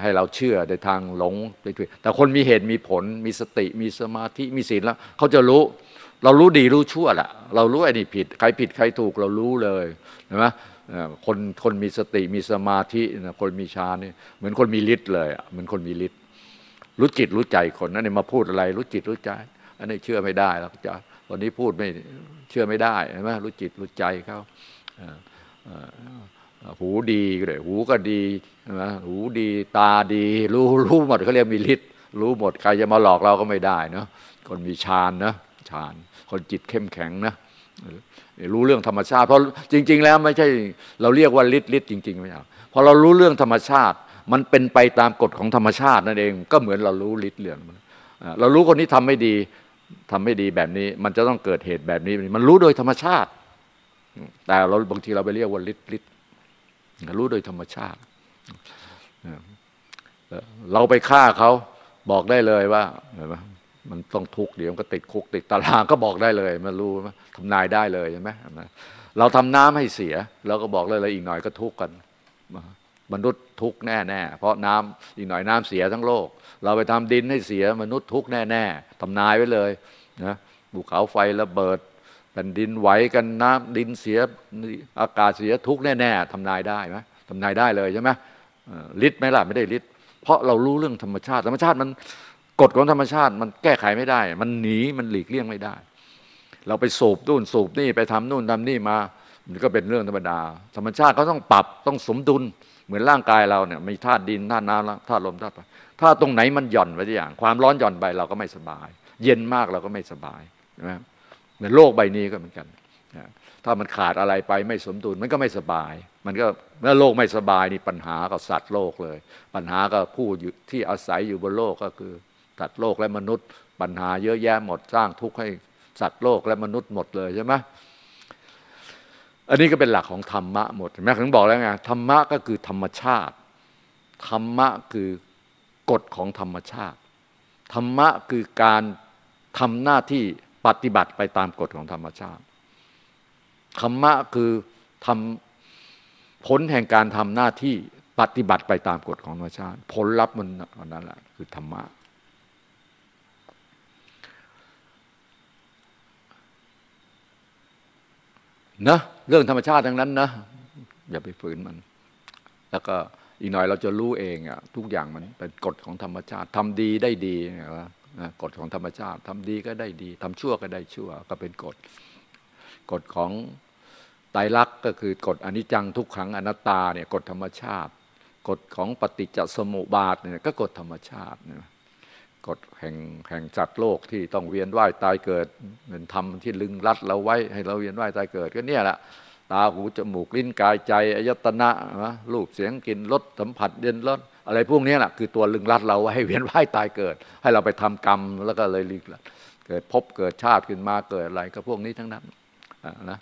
ให้เราเชื่อในทางหลงไปถุยแต่คนมีเหตุมีผลมีสติมีสมาธิมีศีลแล้วเขาจะรู้เรารู้ดีรู้ชั่วแหละเรารู้ไอ้นี่ผิดใครผิดใครถูกเรารู้เลยเห็นไหมคนมีสติมีสมาธิคนมีฌานนี่เหมือนคนมีฤทธิ์เลยเหมือนคนมีฤทธิ์รู้จิตรู้ใจคนนั่นเองมาพูดอะไรรู้จิตรู้ใจอันนี้เชื่อไม่ได้แล้วจ้ะวันนี้พูดไม่เชื่อไม่ได้เห็นไหมรู้จิตรู้ใจเขาหูดีก็ได้หูก็ดีนะหูดีตาดีรู้หมดเขาเรียกมีฤทธิ์รู้หมดใครจะมาหลอกเราก็ไม่ได้เนาะคนมีฌานนะฌานคนจิตเข้มแข็งนะรู้เรื่องธรรมชาติเพราะจริงๆแล้วไม่ใช่เราเรียกว่าฤทธิ์จริงๆไม่ใช่พอเรารู้เรื่องธรรมชาติมันเป็นไปตามกฎของธรรมชาตินั่นเองก็เหมือนเรารู้ฤทธิ์เรื่องเรารู้คนนี้ทำไม่ดีแบบนี้มันจะต้องเกิดเหตุแบบนี้มันรู้โดยธรรมชาติ แต่เราบางทีเราไปเรียกว่าฤทธิ์รู้โดยธรรมชาติเราไปฆ่าเขาบอกได้เลยว่ามันต้องทุกข์เดี๋ยวมันก็ติดคุกติดตารางก็บอกได้เลยมันรู้ทำนายได้เลยใช่ไหมเราทำน้ำให้เสียเราก็บอกเลยอีกหน่อยก็ทุกข์กันมนุษย์ทุกข์แน่ๆเพราะน้ำอีกหน่อยน้ำเสียทั้งโลกเราไปทำดินให้เสียมนุษย์ทุกข์แน่ๆทำนายไว้เลยนะภูเขาไฟระเบิดแผ่นดินไหวกันน้ำดินเสียอากาศเสียทุกข์แน่ๆทำนายได้ไหมทำนายได้เลยใช่ไหมฤทธิ์ไหมล่ะไม่ได้ฤทธิ์เพราะเรารู้เรื่องธรรมชาติธรรมชาติมันกฎของธรรมชาติมันแก้ไขไม่ได้มันหนีมันหลีกเลี่ยงไม่ได้เราไปสูบนู่นสูบนี่ไปทำนู่นทำนี่มามันก็เป็นเรื่องธรรมดาธรรมชาติเขาต้องปรับต้องสมดุลเหมือนร่างกายเราเนี่ยมีธาตุดินธาตุน้ำธาตุลมธาตุไฟถ้าตรงไหนมันหย่อนไปที่อย่างความร้อนหย่อนไปเราก็ไม่สบายเย็นมากเราก็ไม่สบายใช่ไหมในโลกใบนี้ก็เหมือนกันถ้ามันขาดอะไรไปไม่สมดุลมันก็ไม่สบายมันก็เมื่อโลกไม่สบายนี่ปัญหากับสัตว์โลกเลยปัญหากับผู้ที่อาศัยอยู่บนโลกก็คือสัตว์โลกและมนุษย์ปัญหาเยอะแยะหมดสร้างทุกข์ให้สัตว์โลกและมนุษย์หมดเลยใช่ไหมอันนี้ก็เป็นหลักของธรรมะหมดแม้ถึงบอกแล้วไงธรรมะก็คือธรรมชาติธรรมะคือกฎของธรรมชาติธรรมะคือการทำหน้าที่ปฏิบัติไปตามกฎของธรรมชาติธรรมะคือทำผลแห่งการทำหน้าที่ปฏิบัติไปตามกฎของธรรมชาติผลลัพธ์มันนั่นแหละคือธรรมะนะเรื่องธรรมชาติทั้งนั้นนะอย่าไปฝืนมันแล้วก็อีกหน่อยเราจะรู้เองอ่ะทุกอย่างมันเป็นกฎของธรรมชาติทำดีได้ดีนะกฎของธรรมชาติทำดีก็ได้ดีทำชั่วก็ได้ชั่วก็เป็นกฎของไตรลักษณ์ก็คือกฎอนิจจังทุกขังอนัตตาเนี่ยกฎธรรมชาติกฎของปฏิจจสมุปบาทเนี่ยก็กฎธรรมชาติกฎแห่งสัตว์โลกที่ต้องเวียนว่ายตายเกิดเหมือนทำที่ลึงรัดเราไว้ให้เราเวียนว่ายตายเกิดก็เนี่ยแหละตาหูจมูกลิ้นกายใจอายตนะนะรูปเสียงกลิ่นรสสัมผัสเย็นร้อนอะไรพวกนี้แหละคือตัวลึงรัดเราให้เวียนว่ายตายเกิดให้เราไปทำกรรมแล้วก็เลยลึกรัดเกิดพบเกิดชาติขึ้นมาเกิดอะไรก็พวกนี้ทั้งนั้นนะ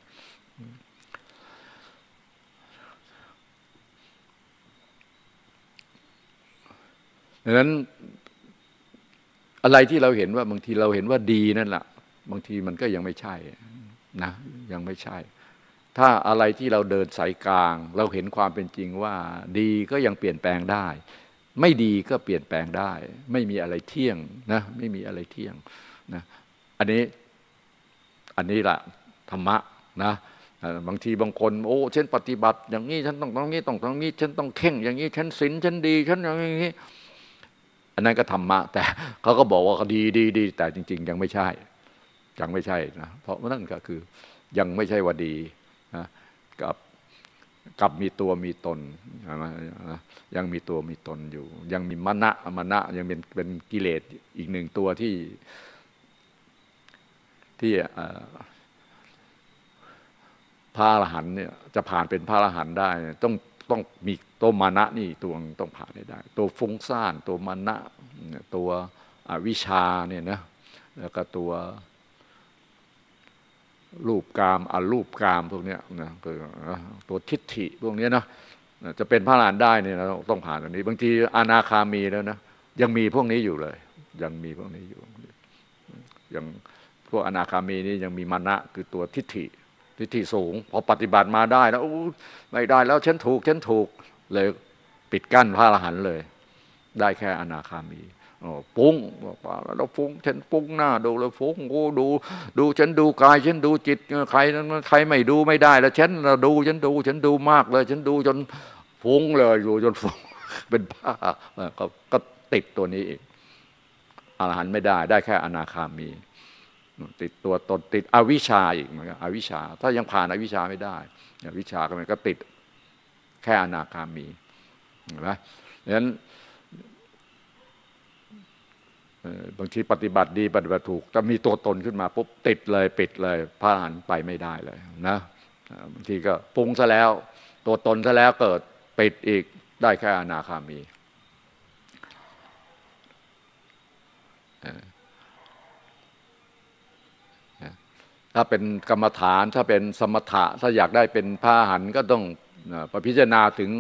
ดังนั้นอะไรที่เราเห็นว่าบางทีเราเห็นว่าดีนั่นแหละบางทีมันก็ยังไม่ใช่นะยังไม่ใช่ถ้าอะไรที่เราเดินสายกลางเราเห็นความเป็นจริงว่าดีก็ยังเปลี่ยนแปลงได้ไม่ดีก็เปลี่ยนแปลงได้ไม่มีอะไรเที่ยงนะไม่มีอะไรเที่ยงนะอันนี้แหละธรรมะนะบางทีบางคนโอ้ฉันปฏิบัติอย่างนี้ฉันต้องนี้ต้องนี้ฉันต้องเข่งอย่างนี้ฉันศีลฉันดีฉันอย่างนี้อันนั้นก็ธรรมะแต่เขาก็บอกว่าดีแต่จริงๆยังไม่ใช่นะเพราะนั่นก็คือยังไม่ใช่ว่าดีนะกับมีตัวมีตนยังมีตัวมีตนอยู่ยังมีมณะยังเป็นกิเลสอีกหนึ่งตัวที่พระอรหันต์เนี่ยจะผ่านเป็นพระอรหันต์ได้ต้องมีตัวมานะนี่ตัวต้องผ่านได้ตัวฟุ้งซ่านตัวมานะตัวอวิชชาเนี่ยนะแล้วก็ตัวรูปกามอรูปกามพวกเนี้ยนะคือตัวทิฏฐิพวกเนี้ยนะจะเป็นพระอรหันต์ได้เนี่ยเราต้องผ่านอันนี้บางทีอนาคามีแล้วนะยังมีพวกนี้อยู่เลยยังมีพวกนี้อยู่ยังพวกอนาคามีนี่ยังมีมานะคือตัวทิฏฐิสูงพอปฏิบัติมาได้แล้วไม่ได้แล้วฉันถูกเลยปิดกั้นพระอรหันต์เลยได้แค่อนาคามีฟุ้งบอกว่าแล้วฟุ้งฉันฟุ้งหน้าดูแล้วฟุ้งดูฉันดูกายฉันดูจิตใครไม่ดูไม่ได้แล้วฉันดูมากเลยฉันดูจนฟุ้งเลยอยู่จนฟุ้งเป็นบ้าก็ติดตัวนี้อีกอรหันต์ไม่ได้แค่อนาคามีติดตัวตนติดอวิชชาอีกเหมือนกันอวิชชาถ้ายังผ่านอวิชชาไม่ได้อวิชชามันก็ติดแค่อนาคามีเห็นไหมดังนั้นบางทีปฏิบัติดีปฏิบัติถูกแต่มีตัวตนขึ้นมาปุ๊บติดเลยปิดเลยพระอรหันต์ไปไม่ได้เลยนะบางทีก็ปรุงซะแล้วตัวตนซะแล้วเกิดปิดอีกได้แค่อนาคามี ถ้าเป็นกรรมฐานถ้าเป็นสมถะถ้าอยากได้เป็นพระอรหันต์ก็ต้องพิจารณาถึง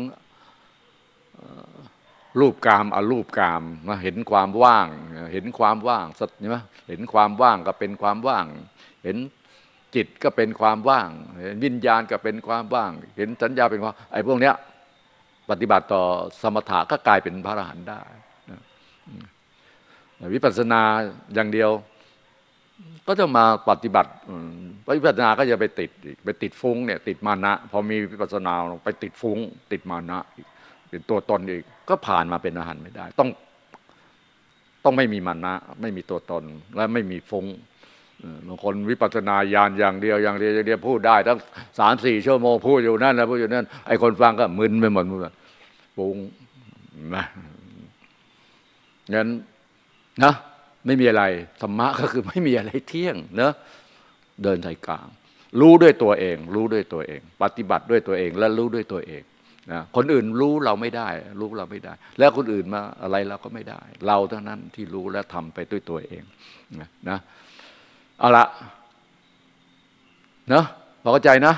รูปกามอรูปกามนะเห็นความว่างเห็นความว่างใช่ไหมเห็นความว่างก็เป็นความว่างเห็นจิตก็เป็นความว่างเห็นวิญญาณก็เป็นความว่างเห็นสัญญาเป็นความไอ้พวกเนี้ยปฏิบัติต่อสมถะก็กลายเป็นพระอรหันต์ได้นะวิปัสสนาอย่างเดียวก็จะมาปฏิบัติวิปัสสนาก็จะไปติดอีกไปติดฟุ้งเนี่ยติดมานะพอมีวิปัสสนาไปติดฟุ้งติดมานะเป็นตัวตนอีกก็ผ่านมาเป็นอรหันต์ไม่ได้ต้องไม่มีมานะไม่มีตัวตนและไม่มีฟุ้งบางคนวิปัสสนาญาณอย่างเดียวพูดได้ทั้ง 3-4 ชั่วโมงพูดอยู่นั่นนะพูดอยู่นั่นไอ้คนฟังก็มึนไปหมดฟุ้งนะงั้นนะไม่มีอะไรธรรมะก็คือไม่มีอะไรเที่ยงเนอะเดินสายกลางรู้ด้วยตัวเองรู้ด้วยตัวเองปฏิบัติด้วยตัวเองและรู้ด้วยตัวเองนะคนอื่นรู้เราไม่ได้รู้เราไม่ได้แล้วคนอื่นมาอะไรเราก็ไม่ได้เราเท่านั้นที่รู้และทำไปด้วยตัวเองนะเอาละเนาะเข้าใจนะ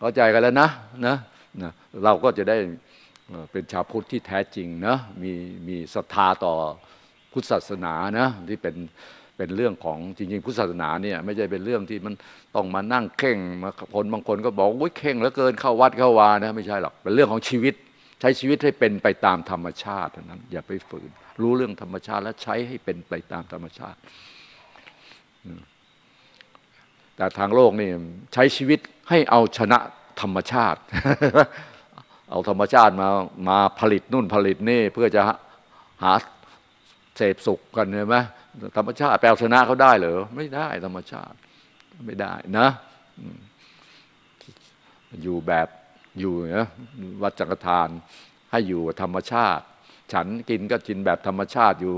เข้าใจกันแล้วนะนะเราก็จะได้เป็นชาวพุทธที่แท้จริงนะมีศรัทธาต่อพุทธศาสนานะที่เป็นเรื่องของจริงๆพุทธศาสนาเนี่ยไม่ใช่เป็นเรื่องที่มันต้องมานั่งเข่งมาคนบางคนก็บอกโอ๊ยเข่งแล้วเกินเข้าวัดเข้าวานะไม่ใช่หรอกเป็นเรื่องของชีวิตใช้ชีวิตให้เป็นไปตามธรรมชาติเท่านั้นอย่าไปฝืนรู้เรื่องธรรมชาติและใช้ให้เป็นไปตามธรรมชาติแต่ทางโลกนี่ใช้ชีวิตให้เอาชนะธรรมชาติ เอาธรรมชาติมาผลิตนู่นผลิตนี่เพื่อจะหาเสพสุขกันใช่ไหมธรรมชาติแปลชนะเขาได้เหรอไม่ได้ธรรมชาติไม่ได้นะอยู่แบบอยู่นะวัดจังฆทานให้อยู่ธรรมชาติฉันกินก็กินแบบธรรมชาติอยู่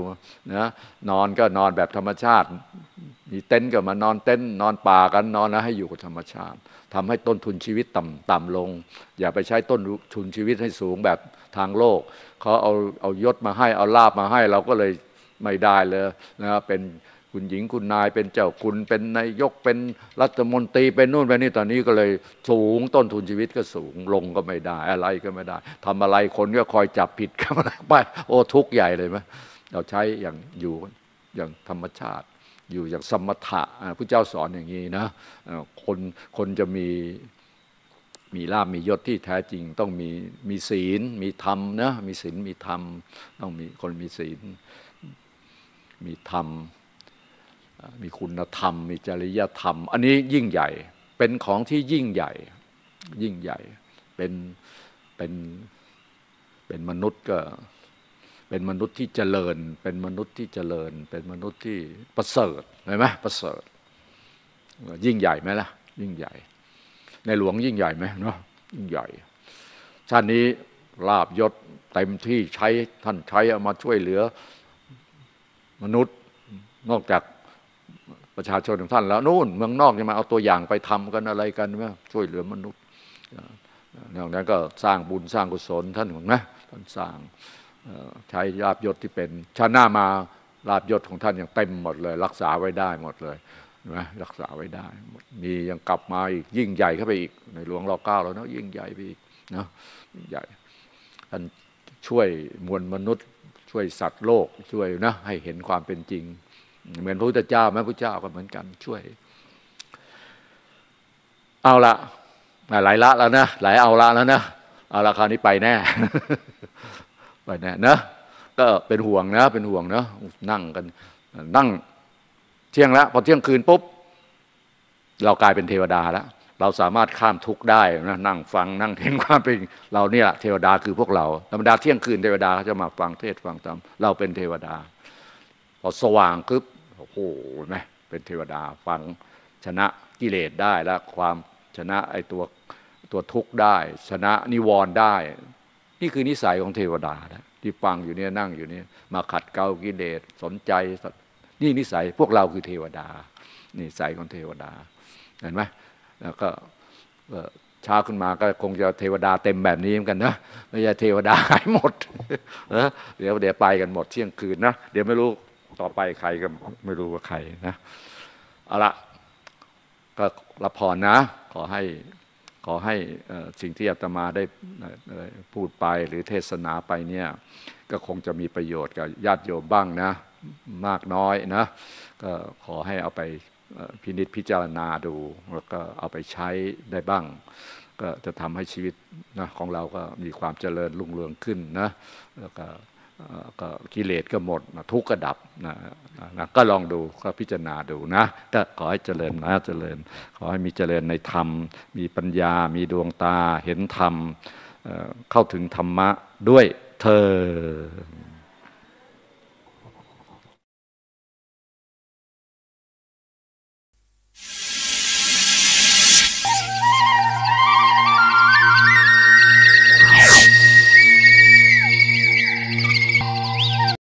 นะนอนก็นอนแบบธรรมชาติมีเต็นท์ก็มานอนเต็นท์นอนป่ากันนอนนะให้อยู่กับธรรมชาติทำให้ต้นทุนชีวิตต่ำลงอย่าไปใช้ต้นทุนชีวิตให้สูงแบบทางโลกเขาเอายศมาให้เอาลาภมาให้เราก็เลยไม่ได้เลยนะเป็นคุณหญิงคุณนายเป็นเจ้าคุณเป็นนายกเป็นรัฐมนตรีเป็นนู่นเป็นนี่ตอนนี้ก็เลยสูงต้นทุนชีวิตก็สูงลงก็ไม่ได้อะไรก็ไม่ได้ทำอะไรคนก็คอยจับผิดกันไปโอ้ทุกข์ใหญ่เลยไหมเราใช้อย่างอยู่อย่างธรรมชาติอยู่อย่างสมถะพระเจ้าสอนอย่างนี้นะคนจะมีลาภมียศที่แท้จริงต้องมีศีลมีธรรมนะมีศีลมีธรรมต้องมีคนมีศีลมีธรรมมีคุณธรรมมีจริยธรรมอันนี้ยิ่งใหญ่เป็นของที่ยิ่งใหญ่ยิ่งใหญ่เป็นมนุษย์ก็เป็นมนุษย์ที่เจริญเป็นมนุษย์ที่เจริญเป็นมนุษย์ที่ประเสริฐเห็นไหมประเสริฐยิ่งใหญ่ไหมล่ะยิ่งใหญ่ในหลวงยิ่งใหญ่ไหมเนาะยิ่งใหญ่ชาตินี้ลาภยศเต็มที่ใช้ท่านใช้เอามาช่วยเหลือมนุษย์นอกจากประชาชนของท่านแล้วนู่นเมืองนอกเนี่ยมาเอาตัวอย่างไปทำกันอะไรกันว่าช่วยเหลือมนุษย์นอกนั้นก็สร้างบุญสร้างกุศลท่านเห็นไหมท่านสร้างใช้ลาภยศที่เป็นชาติหน้ามาลาภยศของท่านอย่างเต็มหมดเลยรักษาไว้ได้หมดเลยนะรักษาไว้ได้มียังกลับมาอีกยิ่งใหญ่เข้าไปอีกในหลวงร9แล้วเนาะยิ่งใหญ่ไปอีกนะยิ่งใหญ่ท่านช่วยมวลมนุษย์ช่วยสัตว์โลกช่วยนะให้เห็นความเป็นจริงเหมือนพระพุทธเจ้าแม่พุทธเจ้าก็เหมือนกันช่วยเอาละหลายละแล้วนะหลายเอาละแล้วนะเอาละคราวนี้ไปแน่ ไปแน่นะก็เป็นห่วงนะเป็นห่วงนะนั่งกันนั่งเที่ยงแล้วพอเที่ยงคืนปุ๊บเรากลายเป็นเทวดาแล้วเราสามารถข้ามทุกข์ได้นะนั่งฟังนั่งเห็นความเป็นเราเนี่ยเทวดาคือพวกเราธรรมดาเที่ยงคืนเทวดาเขาจะมาฟังเทศฟังธรรมเราเป็นเทวดาพอสว่างปุ๊บโอ้โหไหมเป็นเทวดาฟังชนะกิเลสได้แล้วความชนะไอ้ตัวทุกข์ได้ชนะนิวรณ์ได้นี่คือนิสัยของเทวดานะที่ฟังอยู่เนี่ยนั่งอยู่เนี่ยมาขัดเกลากิเลสสนใจนี่นิสัยพวกเราคือเทวดานิสัยของเทวดาเห็นไหมแล้วก็ช้าขึ้นมาก็คงจะเทวดาเต็มแบบนี้เหมือนกันนะไม่ใช่เทวดาหายหมดนะเดี๋ยวไปกันหมดเที่ยงคืนนะเดี๋ยวไม่รู้ต่อไปใครก็ไม่รู้ว่าใครนะเอาละ ก็รับพรนะขอให้สิ่งที่อาตมาได้พูดไปหรือเทศนาไปเนี่ยก็คงจะมีประโยชน์กับญาติโยมบ้างนะมากน้อยนะก็ขอให้เอาไปพินิจพิจารณาดูแล้วก็เอาไปใช้ได้บ้างก็จะทำให้ชีวิตนะของเราก็มีความเจริญรุ่งเรืองขึ้นนะแล้วก็กิเลสก็หมดทุกข์ก็ดับนะก็ลองดูก็พิจารณาดูนะก็ขอให้เจริญนะเจริญขอให้มีเจริญในธรรมมีปัญญามีดวงตาเห็นธรรมเข้าถึงธรรมะด้วยเธอ